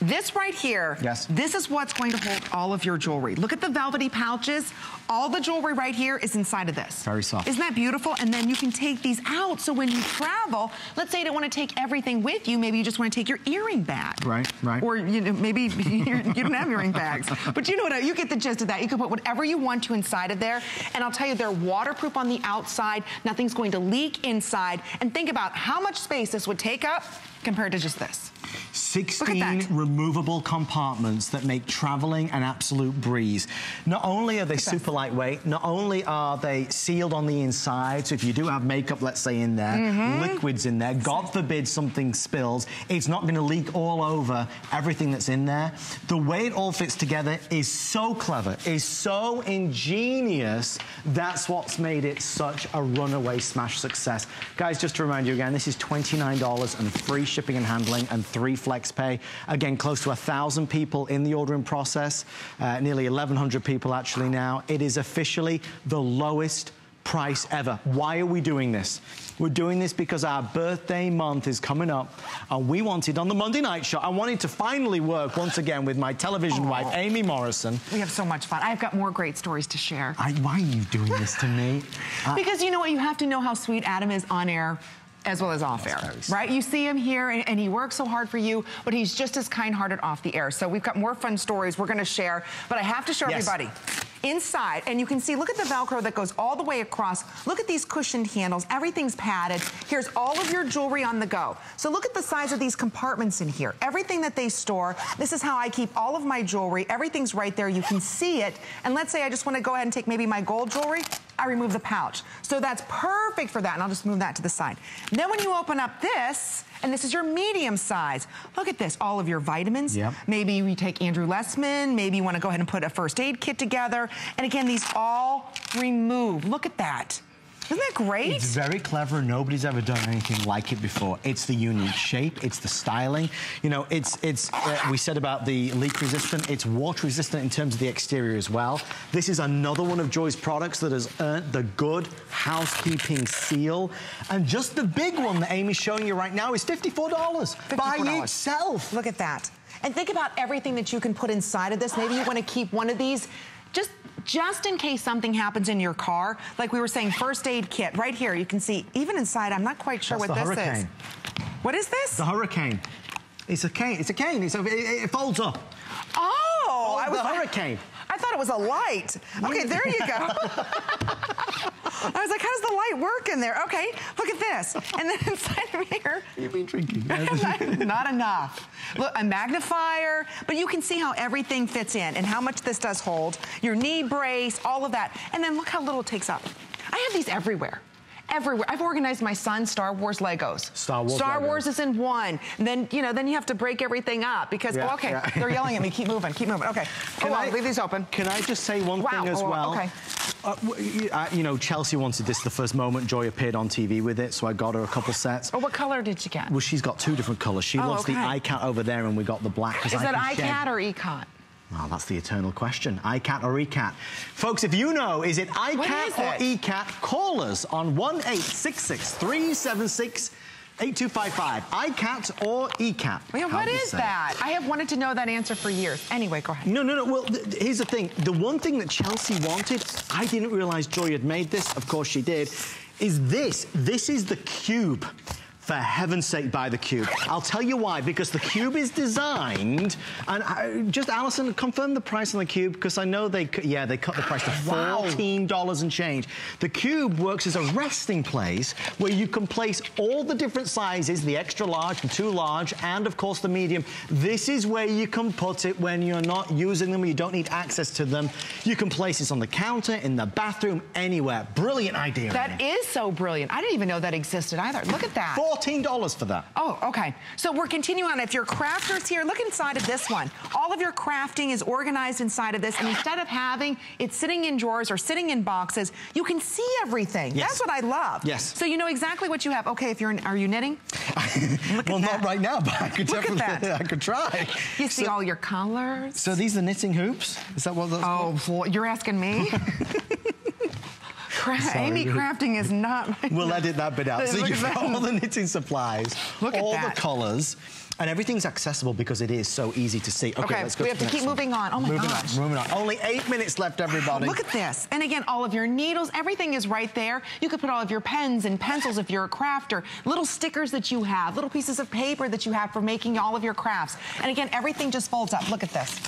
This right here, yes. This is what's going to hold all of your jewelry. Look at the velvety pouches. All the jewelry right here is inside of this. Very soft. Isn't that beautiful? And then you can take these out, so when you travel, let's say you don't want to take everything with you, maybe you just want to take your earring back. Right, right. Or you know, maybe you don't have earring bags. But you know what, you get the gist of that. You can put whatever you want to inside of there. And I'll tell you, they're waterproof on the outside. Nothing's going to leak inside. And think about how much space this would take up compared to just this. sixteen removable compartments that make traveling an absolute breeze. Not only are they super lightweight, not only are they sealed on the inside, so if you do have makeup, let's say, in there, mm-hmm. liquids in there, God forbid something spills, it's not gonna leak all over everything that's in there. The way it all fits together is so clever, is so ingenious, that's what's made it such a runaway smash success. Guys, just to remind you again, this is twenty-nine dollars and free shipping and handling and three flex pay. Again, close to a thousand people in the ordering process, uh, nearly eleven hundred people actually now. It is officially the lowest price ever. Why are we doing this? We're doing this because our birthday month is coming up, and we wanted on the Monday night show, I wanted to finally work once again with my television Aww. wife, Amy Morrison. We have so much fun. I've got more great stories to share. I, why are you doing this to me? I, because you know what? You have to know how sweet Adam is on air as well as off air, right? You see him here, and, and he works so hard for you, but he's just as kind-hearted off the air. So we've got more fun stories we're gonna share, but I have to show yes. everybody. Inside, and you can see, look at the Velcro that goes all the way across. Look at these cushioned handles. Everything's padded. Here's all of your jewelry on the go. So look at the size of these compartments in here. Everything that they store. This is how I keep all of my jewelry. Everything's right there. You can see it. And let's say I just want to go ahead and take maybe my gold jewelry. I remove the pouch. So that's perfect for that, and I'll just move that to the side. Then when you open up this, and this is your medium size, look at this, all of your vitamins. Yep. Maybe you take Andrew Lessman, maybe you wanna go ahead and put a first aid kit together. And again, these all remove, look at that. Isn't that great? It's very clever. Nobody's ever done anything like it before. It's the unique shape. It's the styling. You know, it's, it's uh, we said about the leak resistant. It's water resistant in terms of the exterior as well. This is another one of Joy's products that has earned the Good Housekeeping seal. And just the big one that Amy's showing you right now is fifty-four dollars, fifty-four dollars. By itself. Look at that. And think about everything that you can put inside of this. Maybe you want to keep one of these just just in case something happens in your car. Like we were saying, first aid kit right here. You can see even inside, I'm not quite sure That's what this hurricane. is. What is this? The hurricane. It's a cane. It's a cane. It's a, it, it folds up. Oh, oh I was the hurricane. I, I thought it was a light. Okay, there you go. I was like, how does the light work in there? Okay, look at this. And then inside of here, you've been drinking. not, not enough. Look, a magnifier, but you can see how everything fits in and how much this does hold. Your knee brace, all of that. And then look how little it takes up. I have these everywhere. Everywhere. I've organized my son's Star Wars Legos. Star Wars Star Legos. Wars is in one. And then, you know, then you have to break everything up because, yeah, oh, okay, yeah. They're yelling at me. Keep moving, keep moving. Okay. Can oh, I, I'll leave these open. Can I just say one wow. thing as oh, well? Okay. Uh, you know, Chelsea wanted this the first moment Joy appeared on T V with it, so I got her a couple sets. Oh, what color did you get? Well, she's got two different colors. She oh, loves okay. the iCat over there, and we got the black. Is I that iCat or E COT? Well, that's the eternal question. iCat or E CAT? Folks, if you know, is it iCat or E CAT? Call us on one eight six six, three seven six, eight two five five. iCat or E CAT? Well, what is that? I have wanted to know that answer for years. Anyway, go ahead. No, no, no. Well, th here's the thing. The one thing that Chelsea wanted, I didn't realize Joy had made this. Of course she did. Is this. This is the cube. For heaven's sake, buy the cube. I'll tell you why, because the cube is designed, and I, just, Allison, confirm the price on the cube, because I know they, yeah, they cut the price to fourteen dollars wow. and change. The cube works as a resting place where you can place all the different sizes, the extra large, the too large, and of course the medium. This is where you can put it when you're not using them, or you don't need access to them. You can place this on the counter, in the bathroom, anywhere. Brilliant idea. That is so brilliant. I didn't even know that existed either. Look at that. Four fourteen dollars for that. Oh, okay. So we're continuing on. If your crafter's here, look inside of this one. All of your crafting is organized inside of this. And instead of having it sitting in drawers or sitting in boxes, you can see everything. Yes. That's what I love. Yes. So you know exactly what you have. Okay, if you're in, are you knitting? well, not right now, but I could look definitely, I could try. You see so, all your colors. So these are knitting hoops? Is that what that's Oh, called? You're asking me? Cra Sorry, Amy really. crafting is not... We'll edit that bit out. So you've got all the knitting supplies, Look all at that. the colours, and everything's accessible because it is so easy to see. Okay, okay let's go we to have to keep one. moving on. Oh, my moving gosh. On, moving on. Only eight minutes left, everybody. Look at this. And again, all of your needles, everything is right there. You could put all of your pens and pencils if you're a crafter, little stickers that you have, little pieces of paper that you have for making all of your crafts. And again, everything just folds up. Look at this.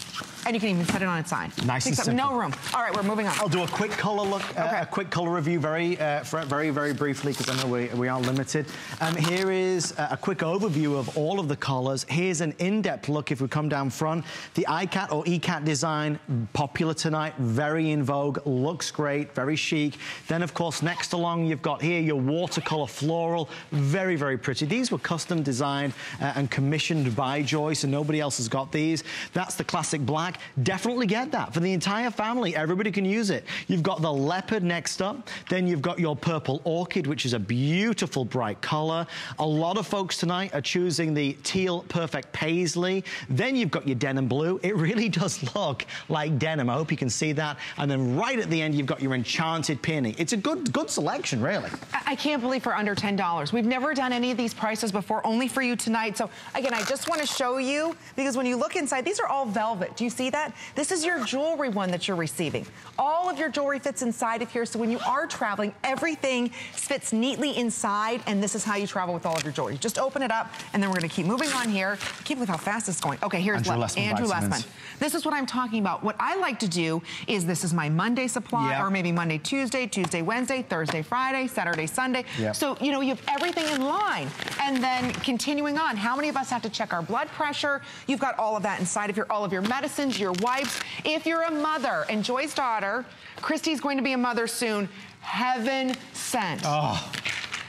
And you can even put it on its side. Nice Except and simple. No room. All right, we're moving on. I'll do a quick color look, uh, okay. a quick color review very, uh, very, very briefly, because I know we, we are limited. Um, here is a quick overview of all of the colors. Here's an in-depth look if we come down front. The iCat or E CAT design, popular tonight, very in vogue, looks great, very chic. Then, of course, next along you've got here your watercolor floral, very, very pretty. These were custom designed uh, and commissioned by Joy, so nobody else has got these. That's the classic black. Definitely get that for the entire family. Everybody can use it. You've got the leopard next up. Then you've got your purple orchid, which is a beautiful bright color. A lot of folks tonight are choosing the teal perfect paisley. Then you've got your denim blue. It really does look like denim. I hope you can see that. And then right at the end, you've got your enchanted peony. It's a good, good selection, really. I can't believe for under ten dollars. We've never done any of these prices before, only for you tonight. So again, I just want to show you, because when you look inside, these are all velvet. Do you see See that? This is your jewelry one that you're receiving. All of your jewelry fits inside of here, so when you are traveling, everything fits neatly inside, and this is how you travel with all of your jewelry. Just open it up, and then we're going to keep moving on here. I can't believe how fast this is going. Okay, here's Andrew Lessman. Andrew Lessman. This is what I'm talking about. What I like to do is this is my Monday supply, yep. or maybe Monday, Tuesday, Tuesday, Wednesday, Thursday, Friday, Saturday, Sunday. Yep. So, you know, you have everything in line. And then continuing on, how many of us have to check our blood pressure? You've got all of that inside of here, all of your medicines. husbands, your wives, if you're a mother. And Joy's daughter, Christy's going to be a mother soon. Heaven sent. Oh.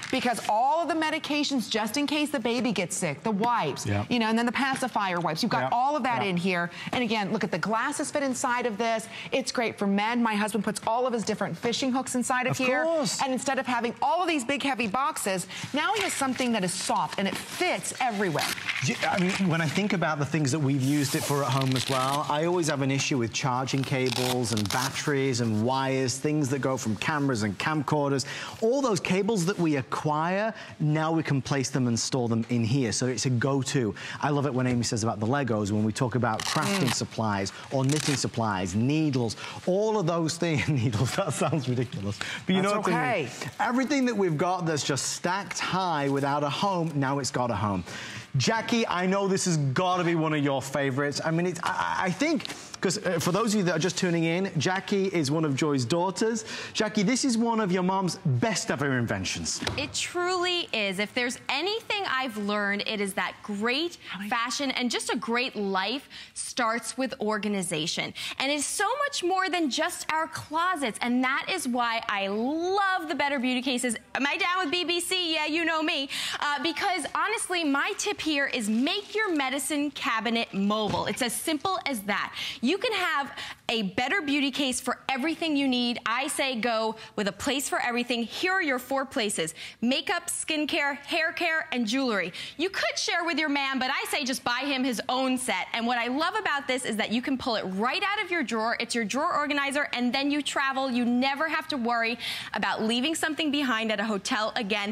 Because all of the medications, just in case the baby gets sick, the wipes, yep. you know, and then the pacifier wipes. You've got yep. all of that yep. in here. And again, look at the glasses fit inside of this. It's great for men. My husband puts all of his different fishing hooks inside of, of here. Course. And instead of having all of these big, heavy boxes, now he has something that is soft and it fits everywhere. Yeah, I mean, when I think about the things that we've used it for at home as well, I always have an issue with charging cables and batteries and wires, things that go from cameras and camcorders, all those cables that we acquire. Choir, now we can place them and store them in here. So it's a go-to. I love it when Amy says about the Legos, when we talk about crafting mm. supplies or knitting supplies, needles, all of those things. Needles, that sounds ridiculous. But you that's know what okay. I mean? Everything that we've got that's just stacked high without a home, now it's got a home. Jackie, I know this has got to be one of your favorites. I mean, it's, I, I think... Because uh, for those of you that are just tuning in, Jackie is one of Joy's daughters. Jackie, this is one of your mom's best ever inventions. It truly is. If there's anything I've learned, it is that great fashion and just a great life starts with organization. And it's so much more than just our closets. And that is why I love the Better Beauty Cases. Am I down with B B C? Yeah, you know me. Uh, because honestly, my tip here is make your medicine cabinet mobile. It's as simple as that. You You can have a better beauty case for everything you need. I say go with a place for everything. Here are your four places: makeup, skincare, hair care, and jewelry. You could share with your man, but I say just buy him his own set. And what I love about this is that you can pull it right out of your drawer. It's your drawer organizer, and then you travel. You never have to worry about leaving something behind at a hotel again.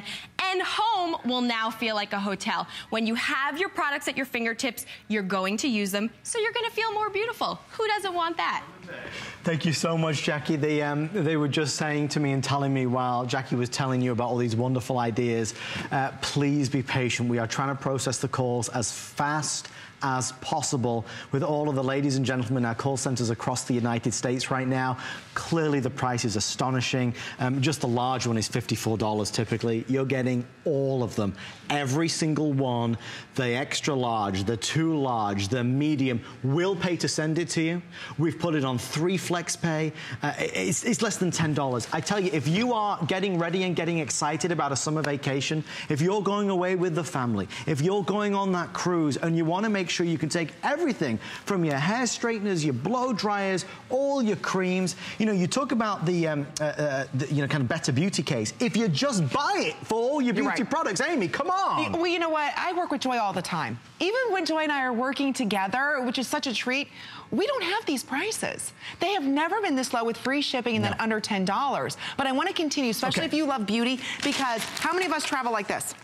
And home will now feel like a hotel. When you have your products at your fingertips, you're going to use them, so you're going to feel more beautiful. Who doesn't want that? Thank you so much, Jackie. They, um, they were just saying to me and telling me while Jackie was telling you about all these wonderful ideas, uh, please be patient. We are trying to process the calls as fast as possible with all of the ladies and gentlemen in our call centers across the United States right now. Clearly the price is astonishing. Um, just the large one is fifty-four dollars typically. You're getting all of them. Every single one, the extra large, the too large, the medium. We'll pay to send it to you. We've put it on three flex pay. Uh, it's, it's less than ten dollars. I tell you, if you are getting ready and getting excited about a summer vacation, if you're going away with the family, if you're going on that cruise and you want to make sure you can take everything from your hair straighteners, your blow dryers, all your creams. You know, you talk about the, um, uh, uh, the you know, kind of better beauty case. If you just buy it for all your beauty right. products, Amy, come on. Well, you know what? I work with Joy all the time. Even when Joy and I are working together, which is such a treat, we don't have these prices. They have never been this low with free shipping and no. then under ten dollars. But I want to continue, especially okay. if you love beauty, because how many of us travel like this?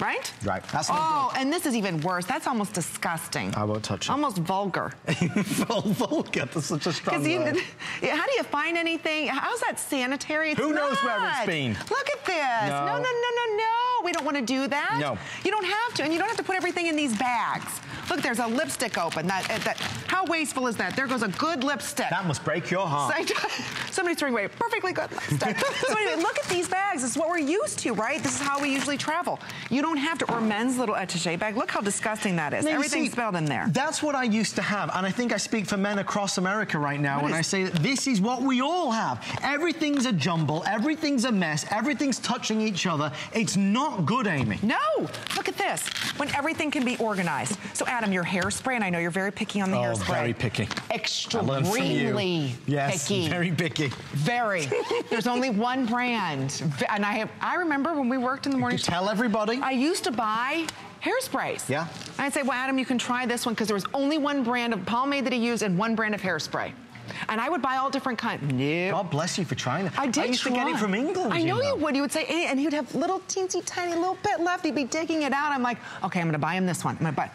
Right? Right. That's oh, and this is even worse. That's almost disgusting. I won't touch it. Almost vulgar. Vulgar. That's such a strong you, word. How do you find anything? How's that sanitary? It's Who not. knows where it's been? Look at this. No, no, no, no, no. no. We don't want to do that. No. You don't have to. And you don't have to put everything in these bags. Look, there's a lipstick open. That, that, how wasteful is that? There goes a good lipstick. That must break your heart. Somebody's throwing away a perfectly good lipstick. So anyway, look at these bags. This is what we're used to, right? This is how we usually travel. You don't have to. Or men's little attaché bag. Look how disgusting that is. Now, everything's see, spelled in there. That's what I used to have. And I think I speak for men across America right now what when is... I say that this is what we all have. Everything's a jumble. Everything's a mess. Everything's touching each other. It's not good, Amy. No. Look at this. When everything can be organized. So, Adam, your hairspray, and I know you're very picky on the oh, hairspray. Oh, very picky. Extremely yes, picky. very picky. Very. There's only one brand. And I have, I remember when we worked in the morning. You tell everybody. I used to buy hairsprays. Yeah. And I'd say, well, Adam, you can try this one because there was only one brand of pomade that he used and one brand of hairspray. And I would buy all different kinds. No. God bless you for trying that. I did I used try. to get it from England. I know, you know you would. You would say, and he would have little teensy tiny little bit left. He'd be digging it out. I'm like, okay, I'm going to buy him this one. I'm going to buy.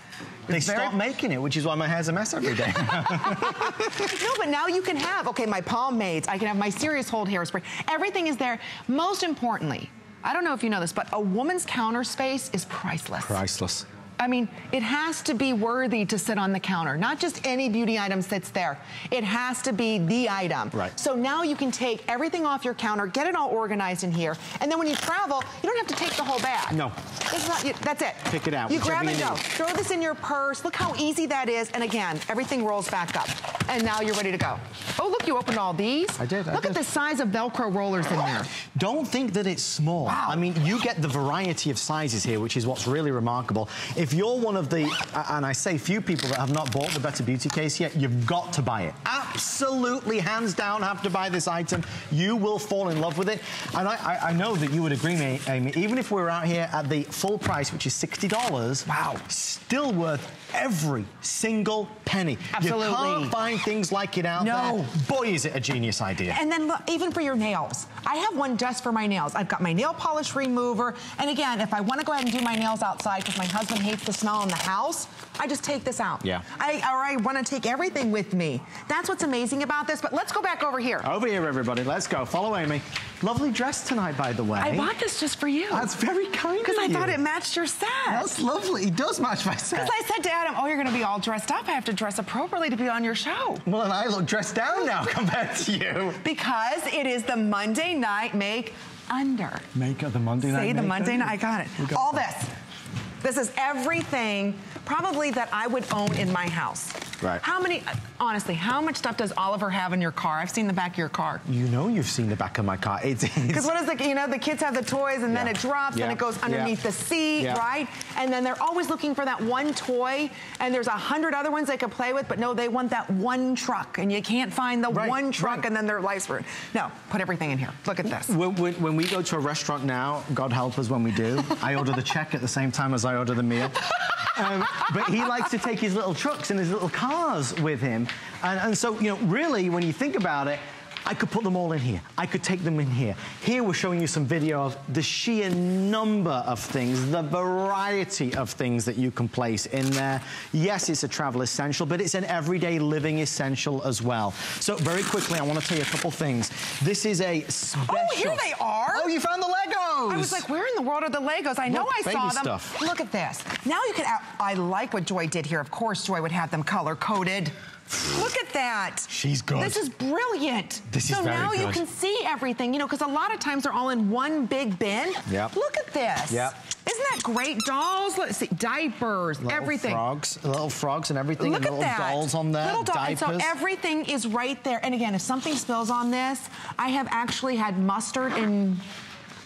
They it's stopped very... making it, which is why my hair's a mess every day. No, but now you can have, okay, my pomades. I can have my serious hold hairspray. Everything is there. Most importantly, I don't know if you know this, but a woman's counter space is priceless. Priceless. I mean, it has to be worthy to sit on the counter. Not just any beauty item sits there. It has to be the item. Right. So now you can take everything off your counter, get it all organized in here, and then when you travel, you don't have to take the whole bag. No. It's not, you, that's it. Pick it out. You grab and go. Throw this in your purse. Look how easy that is. And again, everything rolls back up. And now you're ready to go. Oh, look, you opened all these. I did. I look did. at the size of Velcro rollers in there. Don't think that it's small. Wow. I mean, you get the variety of sizes here, which is what's really remarkable. If you're one of the, and I say few people that have not bought the Better Beauty case yet, you've got to buy it. Absolutely, hands down, have to buy this item. You will fall in love with it. And I, I, I know that you would agree, Amy, even if we were out here at the full price, which is sixty dollars, wow, still worth every single penny. Absolutely. You can't find things like it out no. there. Boy, is it a genius idea. And then look, even for your nails. I have one just for my nails. I've got my nail polish remover. And again, if I want to go ahead and do my nails outside because my husband hates the smell in the house, I just take this out. Yeah. I, or I want to take everything with me. That's what's amazing about this. But let's go back over here. Over here, everybody. Let's go. Follow Amy. Lovely dress tonight, by the way. I bought this just for you. That's very kind of you. Because I thought it matched your set. That's lovely. It does match my set. Because I said to Adam, oh, you're going to be all dressed up. I have to dress appropriately to be on your show. Well, and I look dressed down now compared to you. Because it is the Monday night make under. Make of the Monday night. Say the Monday night. I got it. All this. This is everything probably that I would own in my house. Right. How many, honestly, how much stuff does Oliver have in your car? I've seen the back of your car. You know you've seen the back of my car. It's because what is it, you know, the kids have the toys and yeah. then it drops yeah. and it goes underneath yeah. the seat, yeah. right? And then they're always looking for that one toy and there's a hundred other ones they could play with, but no, they want that one truck and you can't find the right. one truck right. and then their life's ruined. No, put everything in here. Look at this. When, when, when we go to a restaurant now, God help us when we do, I order the check at the same time as I order the meal. Um, but he likes to take his little trucks and his little cars with him. And, and so, you know, really, when you think about it, I could put them all in here. I could take them in here. Here we're showing you some video of the sheer number of things, the variety of things that you can place in there. Yes, it's a travel essential, but it's an everyday living essential as well. So very quickly, I want to tell you a couple things. This is a special... Oh, here they are! Oh, you found the Legos! I was like, where in the world are the Legos? I know Look, I saw them. Stuff. Look at this. Now you can... I like what Joy did here. Of course, Joy would have them color-coded. Look at that. She's good. This is brilliant. This is very good. So now you can see everything, you know, because a lot of times they're all in one big bin. Yep. Look at this. Yep. Isn't that great? Dolls, let's see, diapers, little everything. Frogs, little frogs and everything. Look and at little that. Dolls on there, little do diapers. And so everything is right there. And again, if something spills on this, I have actually had mustard and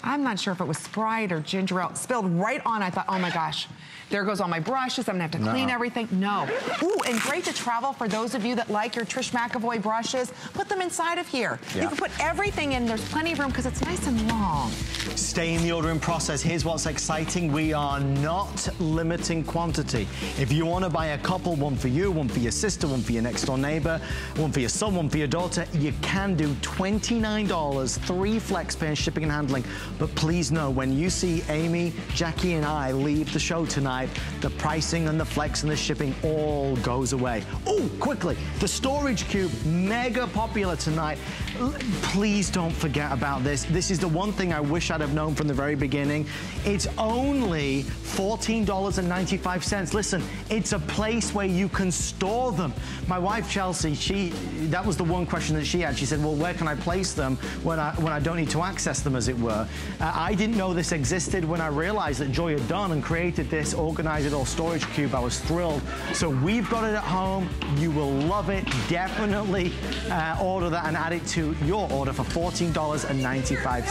I'm not sure if it was Sprite or ginger ale spilled right on. I thought, oh my gosh. There goes all my brushes. I'm gonna have to clean no. everything. No. Ooh, and great to travel for those of you that like your Trish McEvoy brushes. Put them inside of here. Yeah. You can put everything in. There's plenty of room because it's nice and long. Stay in the ordering process. Here's what's exciting. We are not limiting quantity. If you want to buy a couple, one for you, one for your sister, one for your next door neighbor, one for your son, one for your daughter, you can do twenty-nine dollars, three flex pay and shipping and handling. But please know when you see Amy, Jackie, and I leave the show tonight, the pricing and the flex and the shipping all goes away. Oh, quickly, the storage cube, mega popular tonight. L- please don't forget about this. This is the one thing I wish I'd have known from the very beginning. It's only fourteen ninety-five. Listen, it's a place where you can store them. My wife, Chelsea, she that was the one question that she had. She said, well, where can I place them when I, when I don't need to access them, as it were? Uh, I didn't know this existed. When I realized that Joy had done and created this organize it all storage cube, I was thrilled. So we've got it at home. You will love it. Definitely uh, order that and add it to your order for fourteen ninety-five.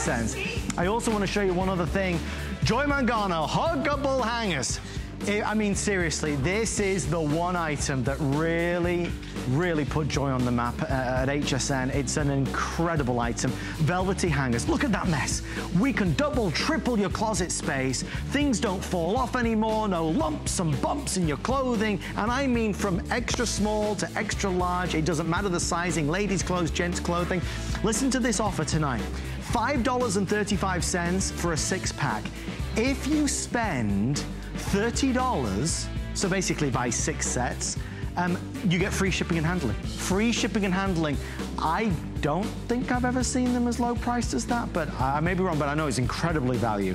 I also want to show you one other thing. Joy Mangano huggable hangers. I mean, seriously, this is the one item that really, really put Joy on the map uh, at H S N. It's an incredible item. Velvety hangers. Look at that mess. We can double, triple your closet space. Things don't fall off anymore. No lumps and bumps in your clothing. And I mean from extra small to extra large. It doesn't matter the sizing. Ladies' clothes, gents' clothing. Listen to this offer tonight. five thirty-five for a six-pack. If you spend... thirty dollars, so basically buy six sets, um, you get free shipping and handling. Free shipping and handling. I don't think I've ever seen them as low priced as that, but I may be wrong, but I know it's incredibly value.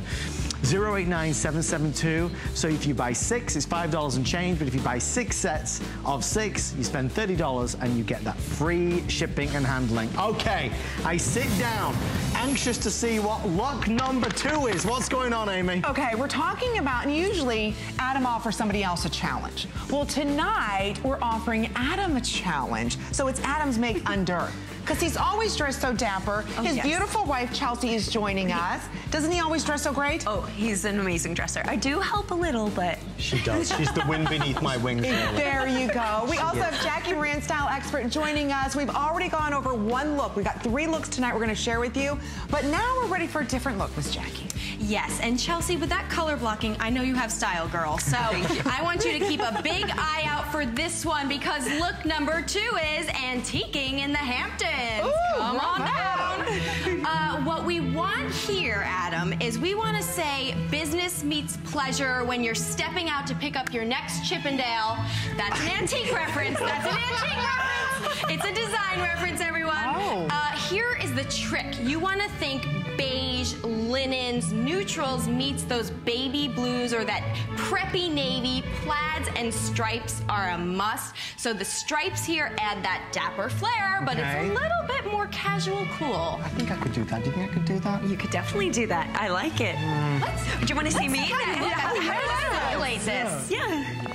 zero eight nine seven seven two. So if you buy six, it's five dollars and change, but if you buy six sets of six, you spend thirty dollars and you get that free shipping and handling. Okay, I sit down, anxious to see what luck number two is. What's going on, Amy? Okay, we're talking about, and usually Adam offers somebody else a challenge. Well, tonight we're offering Adam a challenge. So it's Adam's Make Under. Because he's always dressed so dapper. Oh, His yes. beautiful wife, Chelsea, is joining us. Doesn't he always dress so great? Oh, he's an amazing dresser. I do help a little, but... She does. She's the wind beneath my wings. There you go. We also yeah. have Jackie Moran, style expert, joining us. We've already gone over one look. We've got three looks tonight we're going to share with you. But now we're ready for a different look with Jackie. Yes, and Chelsea, with that color blocking, I know you have style, girl. So I want you to keep a big eye out for this one, because look number two is antiquing in the Hamptons. Ooh, Come on wow. down. Uh, what we want here, Adam, is we want to say business meets pleasure when you're stepping out to pick up your next Chippendale. That's an antique reference. That's an antique reference. It's a design reference, everyone. Oh. Uh, here is the trick. You want to think beige, linens, neutrals meets those baby blues or that preppy navy. Plaids and stripes are a must. So the stripes here add that dapper flair, but okay. it's a little bit more casual cool. I think I could do that. Do you think I could do that? You could definitely do that. I like it. Mm. Let's, would you want to see me? How do you calculate this? Yeah.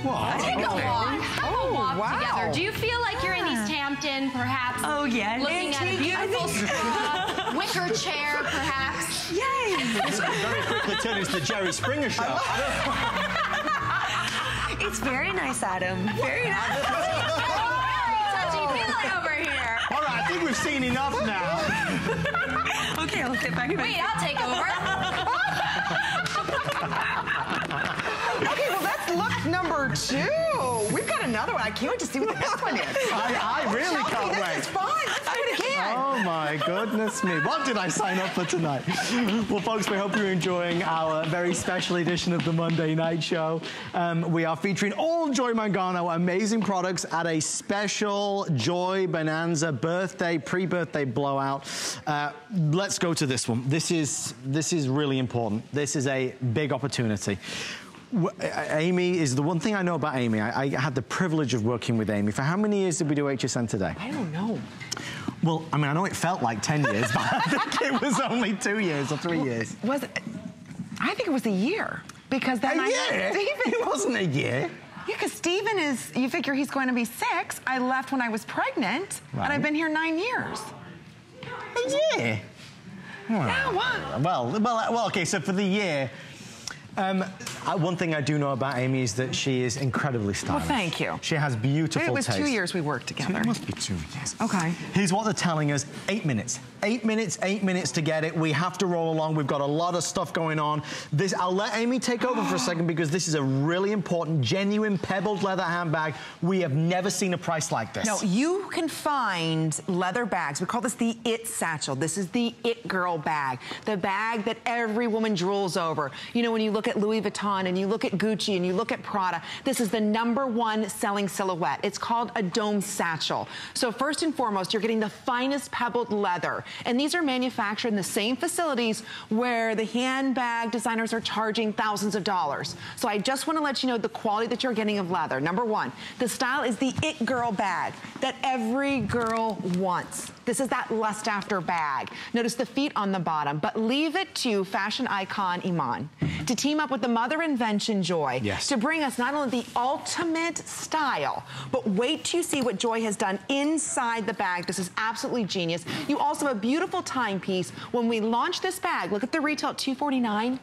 Well, take okay. a walk. Have oh, a walk wow. together. Do you feel like yeah. you're in East Hampton, perhaps? Oh, yes. Looking at a beautiful straw, wicker chair, perhaps. Yay. It's very quickly turning into the Jerry Springer show. It's very nice, Adam. Very nice. Touchy feeling over here. All right, I think we've seen enough now. Okay, I'll sit back. Wait, back. I'll take over. Okay, well, that's look number two. We've got another one. I can't wait to see what the next one is. I, I really Chelsea, can't this wait. This is fun. Let's do it again. Oh, my goodness me. What did I sign up for tonight? Well, folks, we hope you're enjoying our very special edition of the Monday Night Show. Um, we are featuring all Joy Mangano amazing products at a special Joy Bonanza birthday, pre-birthday blowout. Uh, let's go to this one. This is, this is really important. This is a big opportunity. Amy is the one thing I know about Amy. I, I had the privilege of working with Amy. For how many years did we do H S N Today? I don't know. Well, I mean, I know it felt like ten years, but I think it was only two years or three well, years. Was it? I think it was a year. Because then a I year? Stephen. It wasn't a year. Yeah, because Stephen is, you figure he's going to be six. I left when I was pregnant, right. and I've been here nine years. A year? Hmm. Yeah, what? Well, well, well, okay, so for the year, Um, I, one thing I do know about Amy is that she is incredibly stylish. Well, thank you. She has beautiful taste. It was taste. two years we worked together. Two, it must be two years. Okay. Here's what they're telling us. Eight minutes. Eight minutes, eight minutes to get it. We have to roll along. We've got a lot of stuff going on. This, I'll let Amy take over for a second, because this is a really important, genuine pebbled leather handbag. We have never seen a price like this. No, you can find leather bags. We call this the It Satchel. This is the It Girl bag. The bag that every woman drools over. You know, when you look at Louis Vuitton and you look at Gucci and you look at Prada, this is the number one selling silhouette. It's called a dome satchel. So first and foremost, you're getting the finest pebbled leather. And these are manufactured in the same facilities where the handbag designers are charging thousands of dollars. So I just want to let you know the quality that you're getting of leather. Number one, the style is the It Girl bag that every girl wants. This is that lust after bag. Notice the feet on the bottom, but leave it to fashion icon Iman to team up with the mother invention Joy yes. to bring us not only the ultimate style, but wait till you see what Joy has done inside the bag. This is absolutely genius. You also have a beautiful timepiece. When we launched this bag, look at the retail at two forty-nine.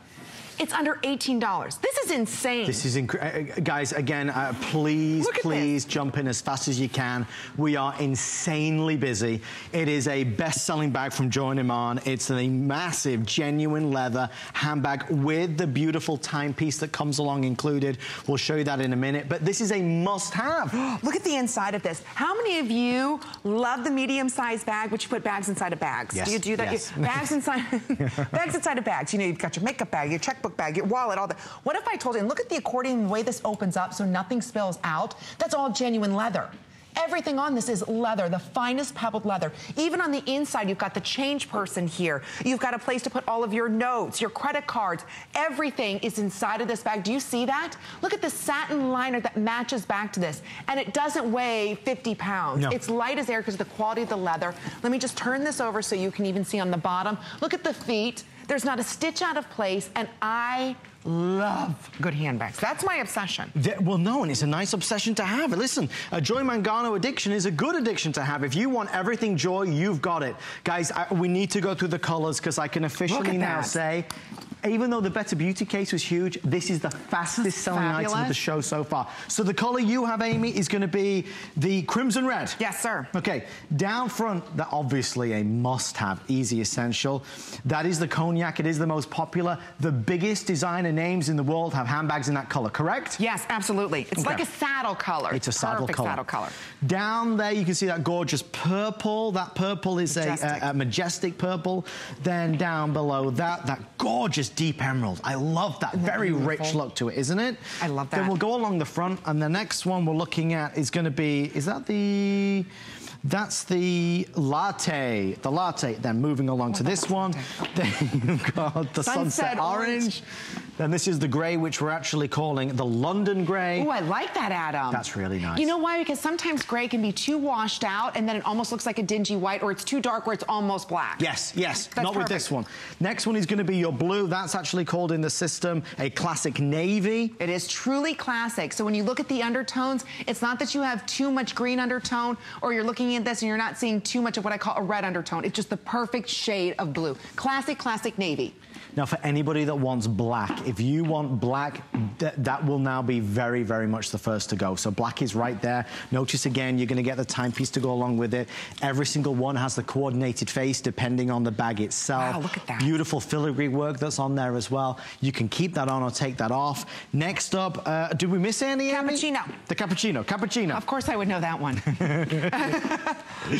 It's under eighteen dollars. This is insane. This is incredible. Uh, guys, again, uh, please, please this. jump in as fast as you can. We are insanely busy. It is a best-selling bag from Joy and Iman. It's a massive, genuine leather handbag with the beautiful timepiece that comes along included. We'll show you that in a minute, but this is a must-have. Look at the inside of this. How many of you love the medium-sized bag, which you put bags inside of bags? Yes. Do you do that? Yes. You, bags, inside, bags inside of bags. You know, you've got your makeup bag, your checkbook bag, your wallet, all that. What if I told you, and look at the accordion, the way this opens up so nothing spills out? That's all genuine leather. everything on this is leather, the finest pebbled leather. Even on the inside, you've got the change person here. You've got a place to put all of your notes, your credit cards. Everything is inside of this bag. Do you see that? Look at the satin liner that matches back to this. And it doesn't weigh fifty pounds. No. It's light as air because of the quality of the leather. Let me just turn this over so you can even see on the bottom. Look at the feet. There's not a stitch out of place, and I love good handbags. That's my obsession. Yeah, well, no, and it's a nice obsession to have. Listen, a Joy Mangano addiction is a good addiction to have. If you want everything Joy, you've got it. Guys, I, we need to go through the colors because I can officially now say, even though the Better Beauty case was huge, this is the fastest selling Fabulous. item of the show so far. So the color you have, Amy, is going to be the crimson red. Yes, sir. Okay, down front, that obviously a must-have, easy essential. That is the cognac. It is the most popular. The biggest designer names in the world have handbags in that color, correct? Yes, absolutely. It's okay. like a saddle color. It's a saddle Perfect color. saddle color. Down there, you can see that gorgeous purple. That purple is majestic. A, a, a majestic purple. Then down below that, that gorgeous deep emerald. I love that. Very beautiful? rich look to it, isn't it? I love that. Then we'll go along the front, and the next one we're looking at is going to be, is that the... That's the latte. The latte. Then moving along oh, to this one. Then you've got the sunset, sunset orange. Then this is the grey, which we're actually calling the London grey. Oh, I like that, Adam. That's really nice. You know why? Because sometimes grey can be too washed out, and then it almost looks like a dingy white, or it's too dark where it's almost black. Yes, yes. That's Not perfect. with this one. Next one is going to be your blue. That's actually called in the system a classic navy. It is truly classic. So when you look at the undertones, it's not that you have too much green undertone, or you're looking at this and you're not seeing too much of what I call a red undertone. It's just the perfect shade of blue. Classic, classic navy. Now, for anybody that wants black, if you want black, th that will now be very, very much the first to go. So black is right there. Notice again, you're going to get the timepiece to go along with it. Every single one has the coordinated face depending on the bag itself. Wow, look at that. Beautiful filigree work that's on there as well. You can keep that on or take that off. Next up, uh, did we miss any? Cappuccino. Amy? The cappuccino. Cappuccino. Of course I would know that one.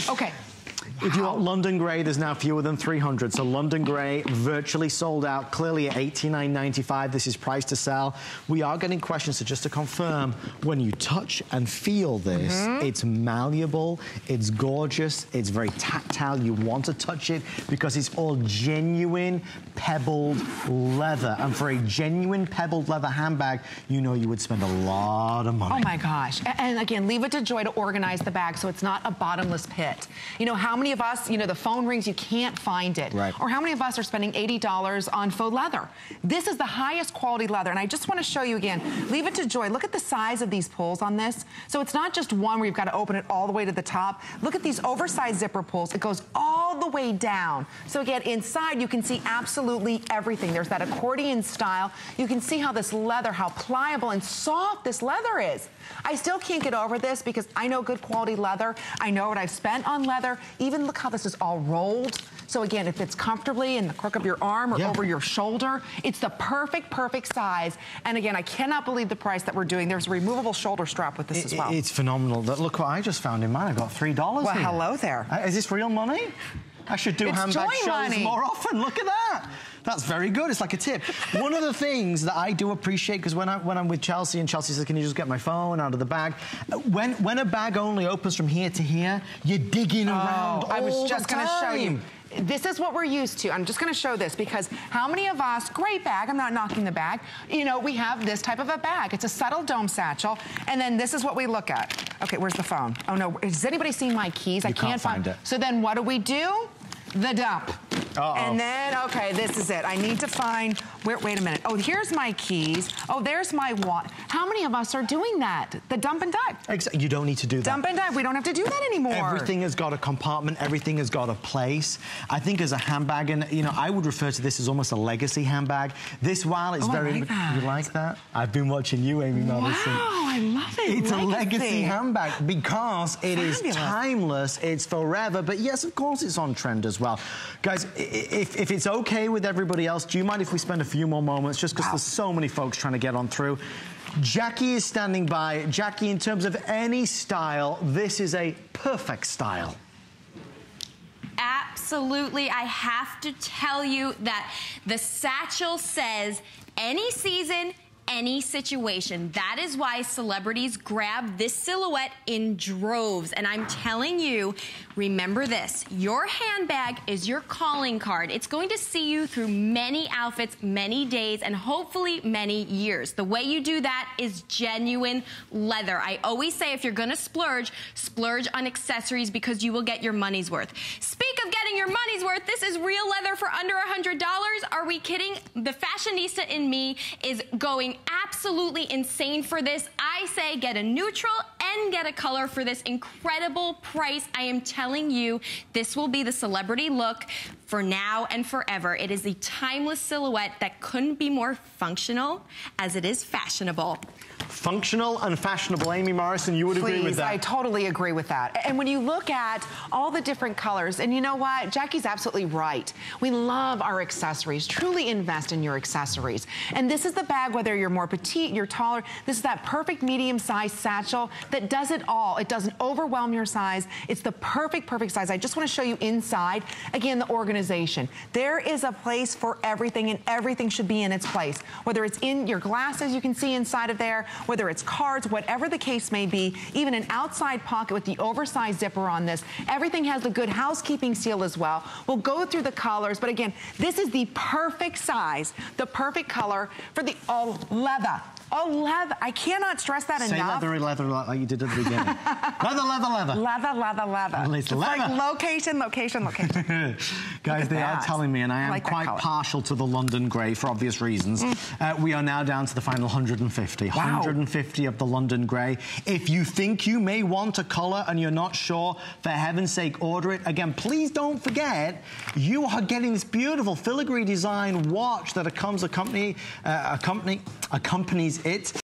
Okay. Wow. If you want London grey, there's now fewer than three hundred. So London grey, virtually sold out, clearly at eighty-nine ninety-five. This is price to sell. We are getting questions, so just to confirm, when you touch and feel this, mm-hmm. it's malleable, it's gorgeous, it's very tactile. You want to touch it because it's all genuine pebbled leather. And for a genuine pebbled leather handbag, you know you would spend a lot of money. Oh, my gosh. And again, leave it to Joy to organize the bag so it's not a bottomless pit. You know, how How many of us, you know, the phone rings, you can't find it. Right. Or how many of us are spending eighty dollars on faux leather? This is the highest quality leather. And I just want to show you again. Leave it to Joy. Look at the size of these pulls on this. So it's not just one where you've got to open it all the way to the top. Look at these oversized zipper pulls. It goes all the way down. So again, inside you can see absolutely everything. There's that accordion style. You can see how this leather, how pliable and soft this leather is. I still can't get over this because I know good quality leather. I know what I've spent on leather. Even look how this is all rolled. So again, it fits comfortably in the crook of your arm or yeah. over your shoulder. It's the perfect, perfect size. And again, I cannot believe the price that we're doing. There's a removable shoulder strap with this it, as well. It's phenomenal. Look what I just found in mine. I got three dollars Well, here. hello there. Uh, is this real money? I should do it's handbag shows money. more often. Look at that. That's very good. It's like a tip. One of the things that I do appreciate, because when, I, when I'm with Chelsea and Chelsea says, can you just get my phone out of the bag? When, when a bag only opens from here to here, you're digging oh, around all I was just going to show you. This is what we're used to. I'm just going to show this because how many of us, great bag, I'm not knocking the bag, you know, we have this type of a bag. It's a subtle dome satchel, and then this is what we look at. Okay, where's the phone? Oh, no, has anybody seen my keys? You I can't, can't find, find it. So then what do we do? The dump. Uh-oh. And then, okay, this is it. I need to find, where, wait a minute. Oh, here's my keys. Oh, there's my wallet. How many of us are doing that? The dump and dive. Exactly. You don't need to do that. Dump and dive. We don't have to do that anymore. Everything has got a compartment. Everything has got a place. I think as a handbag, and, you know, I would refer to this as almost a legacy handbag. This, while it's oh, very... I like that. You like that? I've been watching you, Amy Morrison. Wow, I love it. It's legacy. a legacy handbag because it Fabulous. is timeless. It's forever. But yes, of course, it's on trend as well. Guys, If, if it's okay with everybody else, do you mind if we spend a few more moments just because wow. there's so many folks trying to get on through? Jackie is standing by. Jackie, in terms of any style, this is a perfect style. Absolutely. I have to tell you that the satchel says any season, any situation. That is why celebrities grab this silhouette in droves. And I'm telling you, remember this. Your handbag is your calling card. It's going to see you through many outfits, many days, and hopefully many years. The way you do that is genuine leather. I always say if you're going to splurge, splurge on accessories because you will get your money's worth. Speak of getting your money's worth, this is real leather for under one hundred dollars. Are we kidding? The fashionista in me is going absolutely insane for this. I say get a neutral and get a color for this incredible price. I am telling you, this will be the celebrity look for now and forever. It is the timeless silhouette that couldn't be more functional as it is fashionable. Functional and fashionable. Amy Morrison, you would Please, agree with that. I totally agree with that. And when you look at all the different colors, and you know what? Jackie's absolutely right. We love our accessories. Truly invest in your accessories. And this is the bag, whether you're more petite, you're taller, this is that perfect medium-sized satchel that does it all. It doesn't overwhelm your size. It's the perfect, perfect size. I just want to show you inside. Again, the organization. There is a place for everything, and everything should be in its place. Whether it's in your glasses, you can see inside of there, whether it's cards, whatever the case may be, even an outside pocket with the oversized zipper on this. Everything has a good housekeeping seal as well. We'll go through the colors, but again, this is the perfect size, the perfect color for the all leather. Oh, leather. I cannot stress that Say enough. Say leathery leather like you did at the beginning. Leather, leather, leather. Leather, leather, leather. At least it's leather. Like location, location, location. Guys, they that. are telling me, and I am I like quite partial to the London grey for obvious reasons. Mm. Uh, we are now down to the final one hundred fifty. Wow. one hundred fifty of the London grey. If you think you may want a colour and you're not sure, for heaven's sake, order it. Again, please don't forget, you are getting this beautiful filigree design watch that comes accompany, uh, accompany, accompanies it.